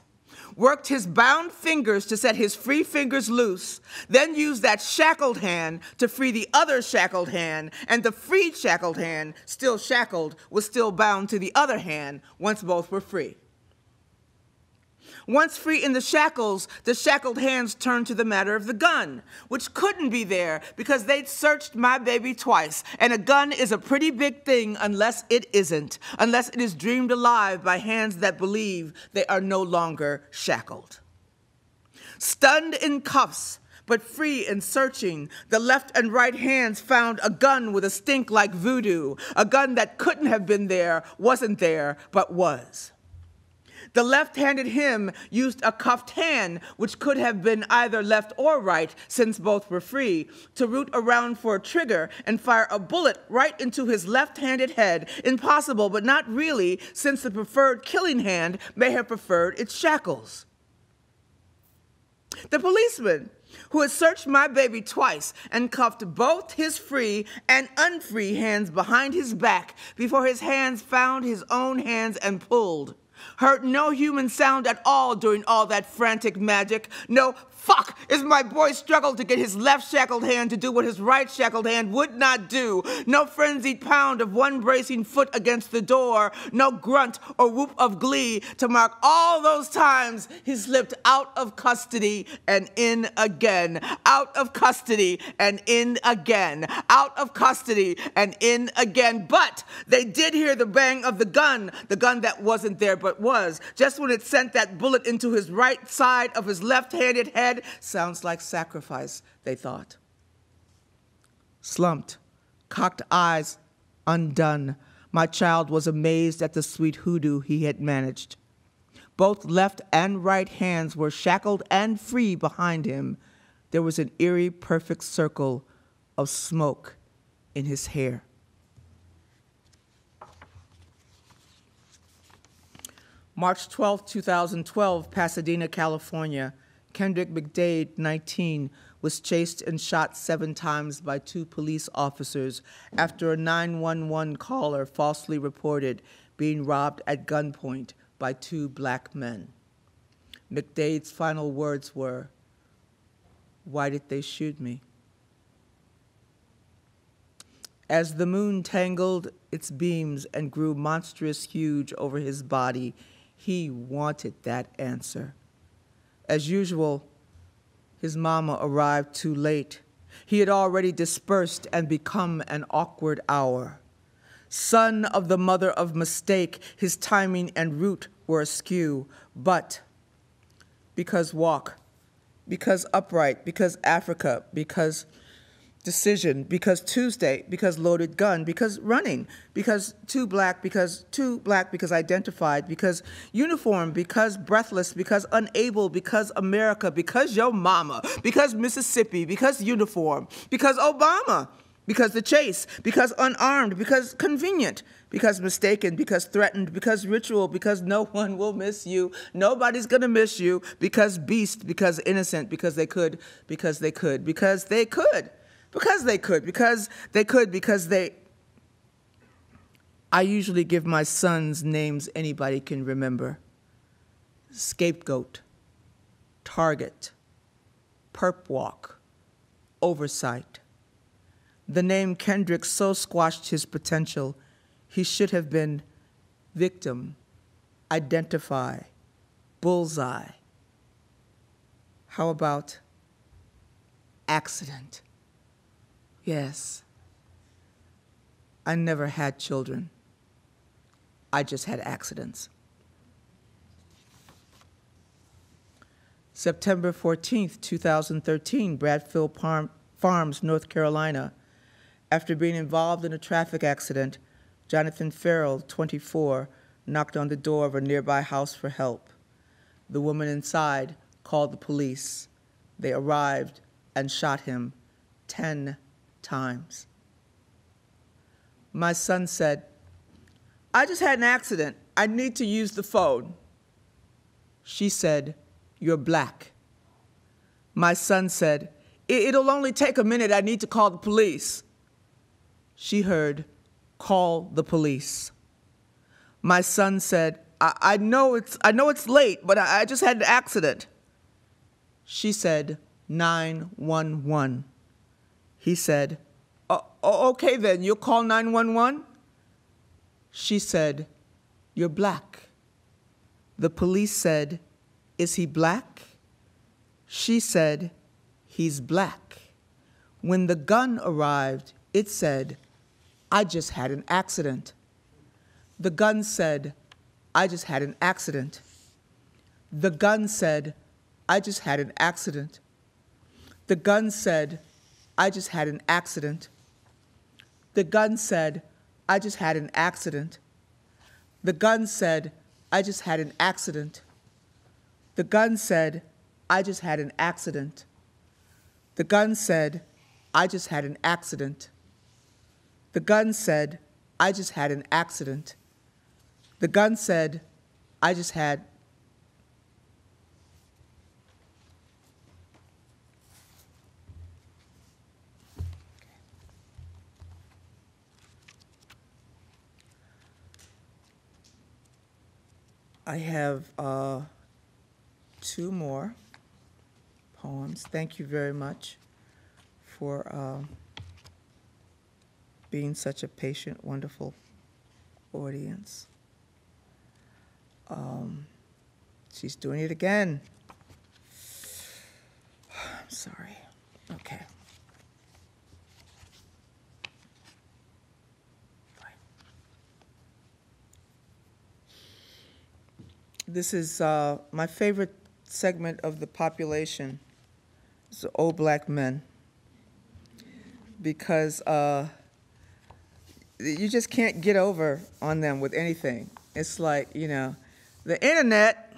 worked his bound fingers to set his free fingers loose, then used that shackled hand to free the other shackled hand, and the freed shackled hand, still shackled, was still bound to the other hand once both were free. Once free in the shackles, the shackled hands turned to the matter of the gun, which couldn't be there because they'd searched my baby twice, and a gun is a pretty big thing unless it isn't, unless it is dreamed alive by hands that believe they are no longer shackled. Stunned in cuffs, but free and searching, the left and right hands found a gun with a stink like voodoo, a gun that couldn't have been there, wasn't there, but was. The left-handed him used a cuffed hand, which could have been either left or right, since both were free, to root around for a trigger and fire a bullet right into his left-handed head, impossible but not really, since the preferred killing hand may have preferred its shackles. The policeman who had searched my baby twice and cuffed both his free and unfree hands behind his back before his hands found his own hands and pulled, heard no human sound at all during all that frantic magic. No, fuck, as my boy struggled to get his left shackled hand to do what his right shackled hand would not do. No frenzied pound of one bracing foot against the door. No grunt or whoop of glee to mark all those times he slipped out of custody and in again. Out of custody and in again. Out of custody and in again. But they did hear the bang of the gun, the gun that wasn't there, but but was. Just when it sent that bullet into his right side of his left-handed head, sounds like sacrifice, they thought. Slumped, cocked eyes, undone, my child was amazed at the sweet hoodoo he had managed. Both left and right hands were shackled and free behind him. There was an eerie, perfect circle of smoke in his hair. March twelfth, two thousand twelve, Pasadena, California. Kendrick McDade, nineteen, was chased and shot seven times by two police officers after a nine one one caller falsely reported being robbed at gunpoint by two black men. McDade's final words were, "Why did they shoot me?" As the moon tangled its beams and grew monstrous huge over his body, he wanted that answer. As usual, his mama arrived too late. He had already dispersed and become an awkward hour. Son of the mother of mistake, his timing and route were askew. But because walk, because upright, because Africa, because decision, because Tuesday, because loaded gun, because running, because too black, because too black, because identified, because uniform, because breathless, because unable, because America, because your mama, because Mississippi, because uniform, because Obama, because the chase, because unarmed, because convenient, because mistaken, because threatened, because ritual, because no one will miss you, nobody's gonna miss you, because beast, because innocent, because they could, because they could, because they could, because they could, because they could, because they... I usually give my sons names anybody can remember. Scapegoat, target, perp walk, oversight. The name Kendrick so squashed his potential, he should have been victim, identify, bullseye. How about accident? Yes, I never had children. I just had accidents. September fourteenth, two thousand thirteen, Bradfield Farms, North Carolina. After being involved in a traffic accident, Jonathan Farrell, twenty-four, knocked on the door of a nearby house for help. The woman inside called the police. They arrived and shot him ten times. My son said, "I just had an accident. I need to use the phone." She said, "You're black." My son said, "It'll only take a minute. I need to call the police." She heard, "Call the police." My son said, I, I, know, it's, I know it's late, but I, I just had an accident." She said, nine one one. He said, oh, "Okay then, you'll call nine one one?" She said, "You're black." The police said, "Is he black?" She said, "He's black." When the gun arrived, it said, "I just had an accident." The gun said, "I just had an accident." The gun said, "I just had an accident." The gun said, "I just had an accident." The gun said, "I just had an accident." The gun said, "I just had an accident." The gun said, "I just had an accident." The gun said, "I just had an accident." The gun said, "I just had an accident." The gun said, "I just had..." I have uh, two more poems. Thank you very much for... Uh, being such a patient, wonderful audience. Um, she's doing it again. I'm sorry. Okay. Bye. This is uh, my favorite segment of the population. It's the old black men. Because uh, you just can't get over on them with anything. It's like, you know, the internet.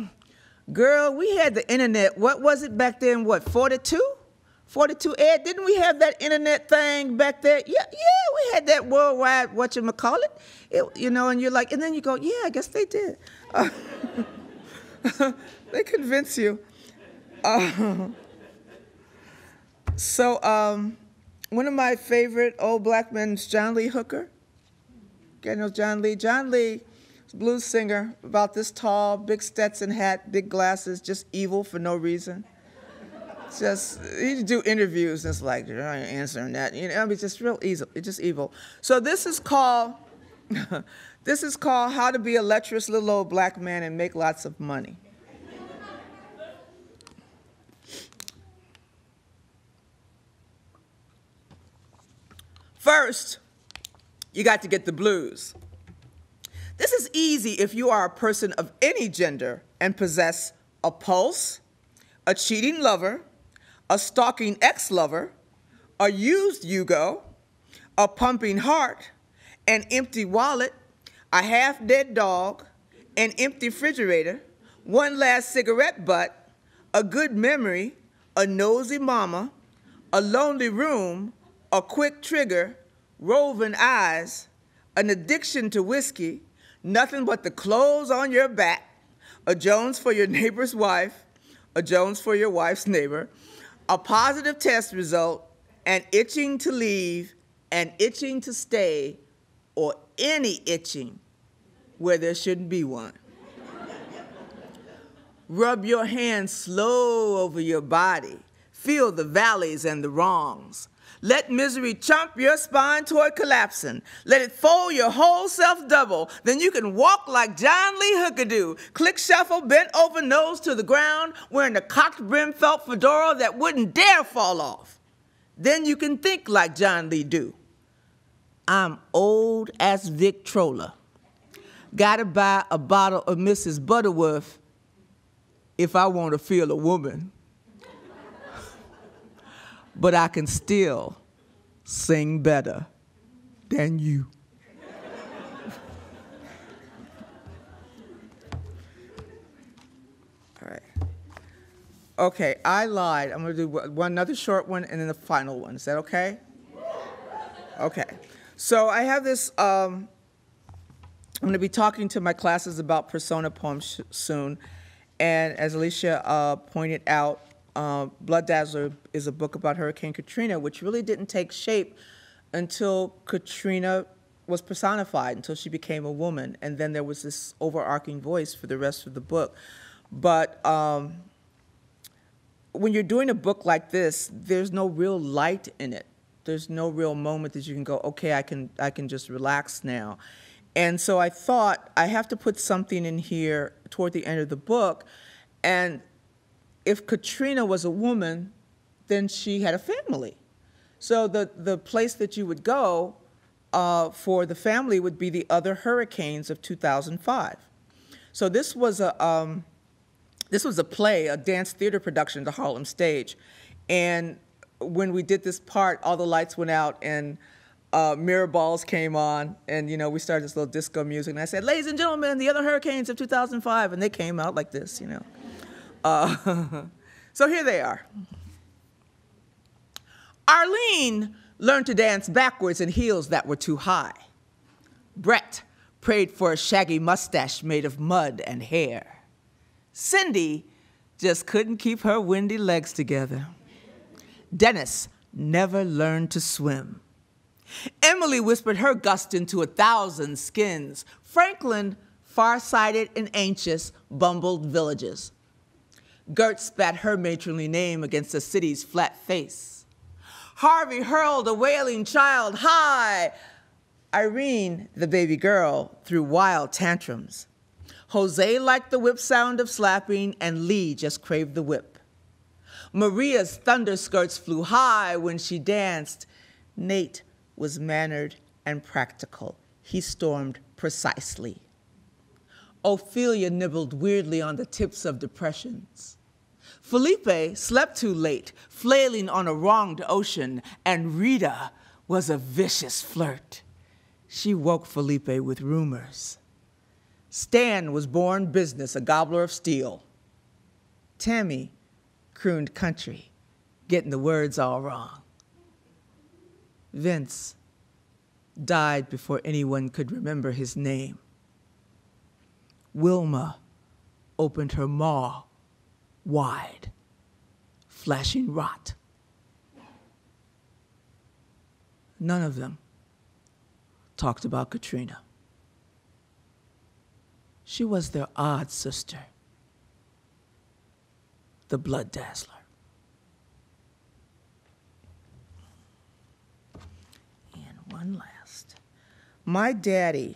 Girl, we had the internet. What was it back then? What, forty-two? forty-two, Ed, didn't we have that internet thing back there? Yeah, yeah, we had that worldwide, whatchamacallit, it, you know, and you're like, and then you go, yeah, I guess they did. Uh, they convince you. Uh, so um, one of my favorite old black men is John Lee Hooker. You know John Lee? John Lee, blues singer, about this tall, big Stetson hat, big glasses, just evil for no reason. Just, he'd do interviews and it's like, you're not answering that. You know, it's just real easy, it's just evil. So this is called, this is called How to Be a Lecherous Little Old Black Man and Make Lots of Money. First, you got to get the blues. This is easy if you are a person of any gender and possess a pulse, a cheating lover, a stalking ex-lover, a used Yugo, a pumping heart, an empty wallet, a half-dead dog, an empty refrigerator, one last cigarette butt, a good memory, a nosy mama, a lonely room, a quick trigger, roving eyes, an addiction to whiskey, nothing but the clothes on your back, a Jones for your neighbor's wife, a Jones for your wife's neighbor, a positive test result, an itching to leave, an itching to stay, or any itching where there shouldn't be one. Rub your hand slow over your body. Feel the valleys and the wrongs. Let misery chomp your spine toward collapsing. Let it fold your whole self double. Then you can walk like John Lee Hooker do. Click shuffle, bent over nose to the ground, wearing a cocked brim felt fedora that wouldn't dare fall off. Then you can think like John Lee do. I'm old as Vic Troller. Gotta buy a bottle of Missus Butterworth if I want to feel a woman. But I can still sing better than you. All right. Okay, I lied. I'm gonna do one another short one and then the final one. Is that okay? Okay. So I have this, um, I'm gonna be talking to my classes about persona poems soon. And as Alicia uh, pointed out, Uh, Blood Dazzler is a book about Hurricane Katrina, which really didn't take shape until Katrina was personified, until she became a woman. And then there was this overarching voice for the rest of the book. But um, when you're doing a book like this, there's no real light in it. There's no real moment that you can go, okay, I can, I can just relax now. And so I thought, I have to put something in here toward the end of the book. And if Katrina was a woman, then she had a family. So the, the place that you would go uh, for the family would be the other hurricanes of two thousand five. So this was a, um, this was a play, a dance theater production, the Harlem Stage. And when we did this part, all the lights went out and uh, mirror balls came on. And you know, we started this little disco music. And I said, ladies and gentlemen, the other hurricanes of two thousand five. And they came out like this, you know. Uh, so here they are. Arlene learned to dance backwards in heels that were too high. Brett prayed for a shaggy mustache made of mud and hair. Cindy just couldn't keep her windy legs together. Dennis never learned to swim. Emily whispered her gust into a thousand skins. Franklin, farsighted and anxious, bumbled villages. Gert spat her matronly name against the city's flat face. Harvey hurled a wailing child high. Irene, the baby girl, threw wild tantrums. Jose liked the whip sound of slapping, and Lee just craved the whip. Maria's thunder skirts flew high when she danced. Nate was mannered and practical. He stormed precisely. Ophelia nibbled weirdly on the tips of depressions. Felipe slept too late, flailing on a wronged ocean, and Rita was a vicious flirt. She woke Felipe with rumors. Stan was born business, a gobbler of steel. Tammy crooned country, getting the words all wrong. Vince died before anyone could remember his name. Wilma opened her maw wide, flashing rot. None of them talked about Katrina. She was their odd sister, the blood dazzler. And one last. My daddy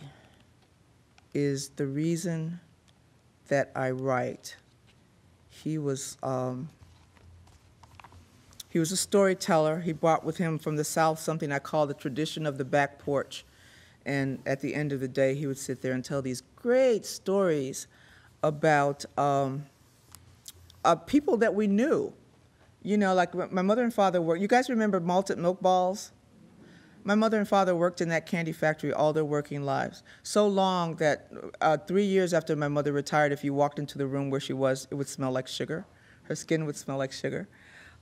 is the reason that I write. He was, um, he was a storyteller. He brought with him from the South something I call the tradition of the back porch. And at the end of the day, he would sit there and tell these great stories about um, uh, people that we knew. You know, like my mother and father were, you guys remember malted milk balls? My mother and father worked in that candy factory all their working lives, so long that uh, three years after my mother retired, if you walked into the room where she was, it would smell like sugar. Her skin would smell like sugar.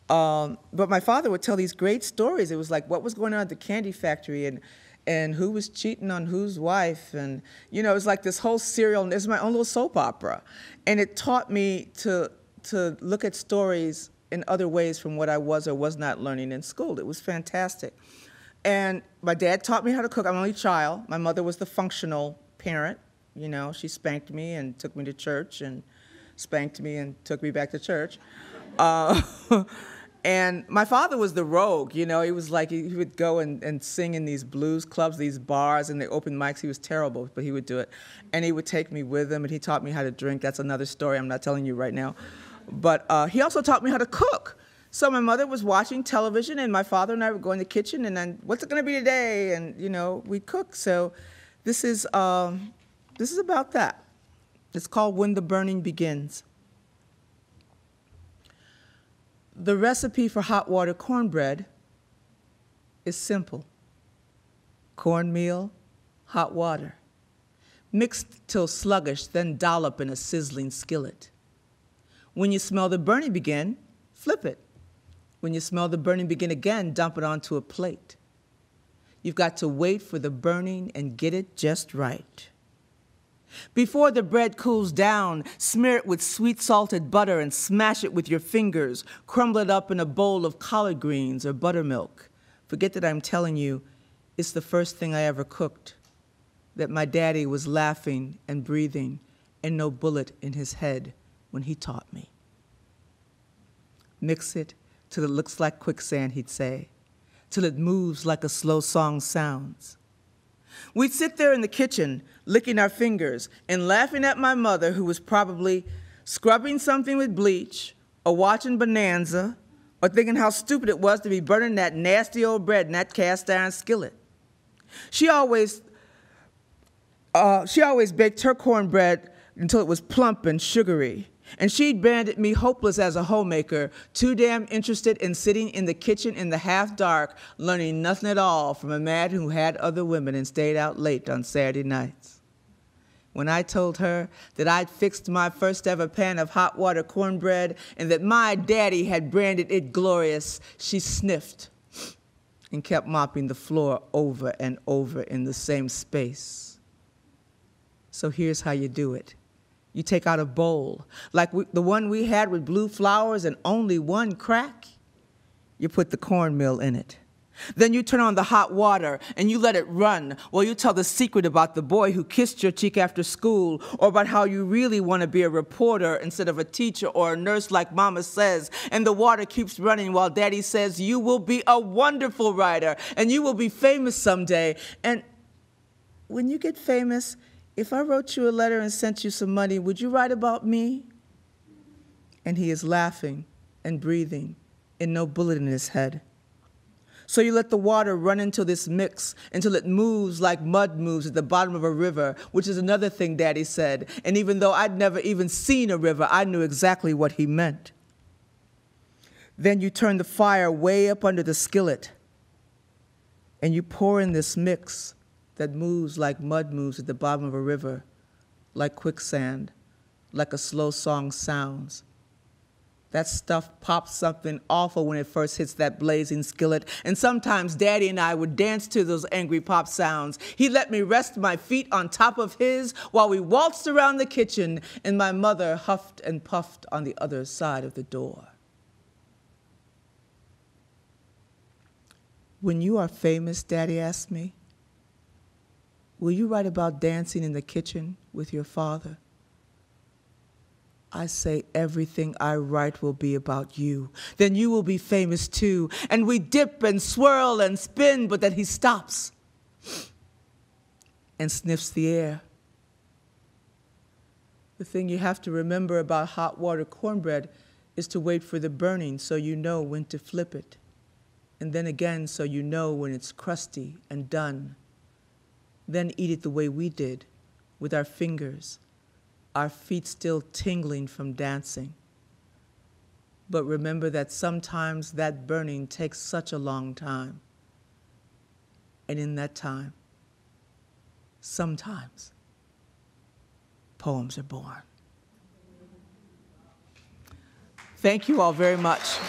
Um, but my father would tell these great stories. It was like, what was going on at the candy factory, and, and who was cheating on whose wife, and you know, it was like this whole serial, and it's my own little soap opera. And it taught me to, to look at stories in other ways from what I was or was not learning in school. It was fantastic. And my dad taught me how to cook. I'm an only child. My mother was the functional parent. You know, she spanked me and took me to church and spanked me and took me back to church. Uh, and my father was the rogue. You know, he was like, he would go and, and sing in these blues clubs, these bars, and the open mics. He was terrible, but he would do it. And he would take me with him, and he taught me how to drink. That's another story I'm not telling you right now. But uh, he also taught me how to cook. So my mother was watching television, and my father and I would go in the kitchen, and then, what's it gonna be today? And, you know, we'd cook. So this is, um, this is about that. It's called When the Burning Begins. The recipe for hot water cornbread is simple. Cornmeal, hot water. Mixed till sluggish, then dollop in a sizzling skillet. When you smell the burning begin, flip it. When you smell the burning begin again, dump it onto a plate. You've got to wait for the burning and get it just right. Before the bread cools down, smear it with sweet salted butter and smash it with your fingers. Crumble it up in a bowl of collard greens or buttermilk. Forget that I'm telling you, it's the first thing I ever cooked, that my daddy was laughing and breathing and no bullet in his head when he taught me. Mix it till it looks like quicksand, he'd say, till it moves like a slow song sounds. We'd sit there in the kitchen, licking our fingers and laughing at my mother, who was probably scrubbing something with bleach or watching Bonanza or thinking how stupid it was to be burning that nasty old bread in that cast iron skillet. She always, uh, she always baked her cornbread until it was plump and sugary. And she'd branded me hopeless as a homemaker, too damn interested in sitting in the kitchen in the half dark, learning nothing at all from a man who had other women and stayed out late on Saturday nights. When I told her that I'd fixed my first ever pan of hot water cornbread and that my daddy had branded it glorious, she sniffed and kept mopping the floor over and over in the same space. So here's how you do it. You take out a bowl, like we, the one we had with blue flowers and only one crack. You put the cornmeal in it. Then you turn on the hot water and you let it run while you tell the secret about the boy who kissed your cheek after school, or about how you really want to be a reporter instead of a teacher or a nurse like Mama says. And the water keeps running while Daddy says, you will be a wonderful writer and you will be famous someday. And when you get famous, if I wrote you a letter and sent you some money, would you write about me? And he is laughing and breathing and no bullet in his head. So you let the water run into this mix until it moves like mud moves at the bottom of a river, which is another thing Daddy said. And even though I'd never even seen a river, I knew exactly what he meant. Then you turn the fire way up under the skillet, and you pour in this mix that moves like mud moves at the bottom of a river, like quicksand, like a slow song sounds. That stuff pops something awful when it first hits that blazing skillet. And sometimes Daddy and I would dance to those angry pop sounds. He let me rest my feet on top of his while we waltzed around the kitchen, and my mother huffed and puffed on the other side of the door. When you are famous, Daddy asked me, will you write about dancing in the kitchen with your father? I say everything I write will be about you. Then you will be famous too. And we dip and swirl and spin, but then he stops and sniffs the air. The thing you have to remember about hot water cornbread is to wait for the burning so you know when to flip it. And then again so you know when it's crusty and done. Then eat it the way we did, with our fingers, our feet still tingling from dancing. But remember that sometimes that burning takes such a long time. And in that time, sometimes, poems are born. Thank you all very much.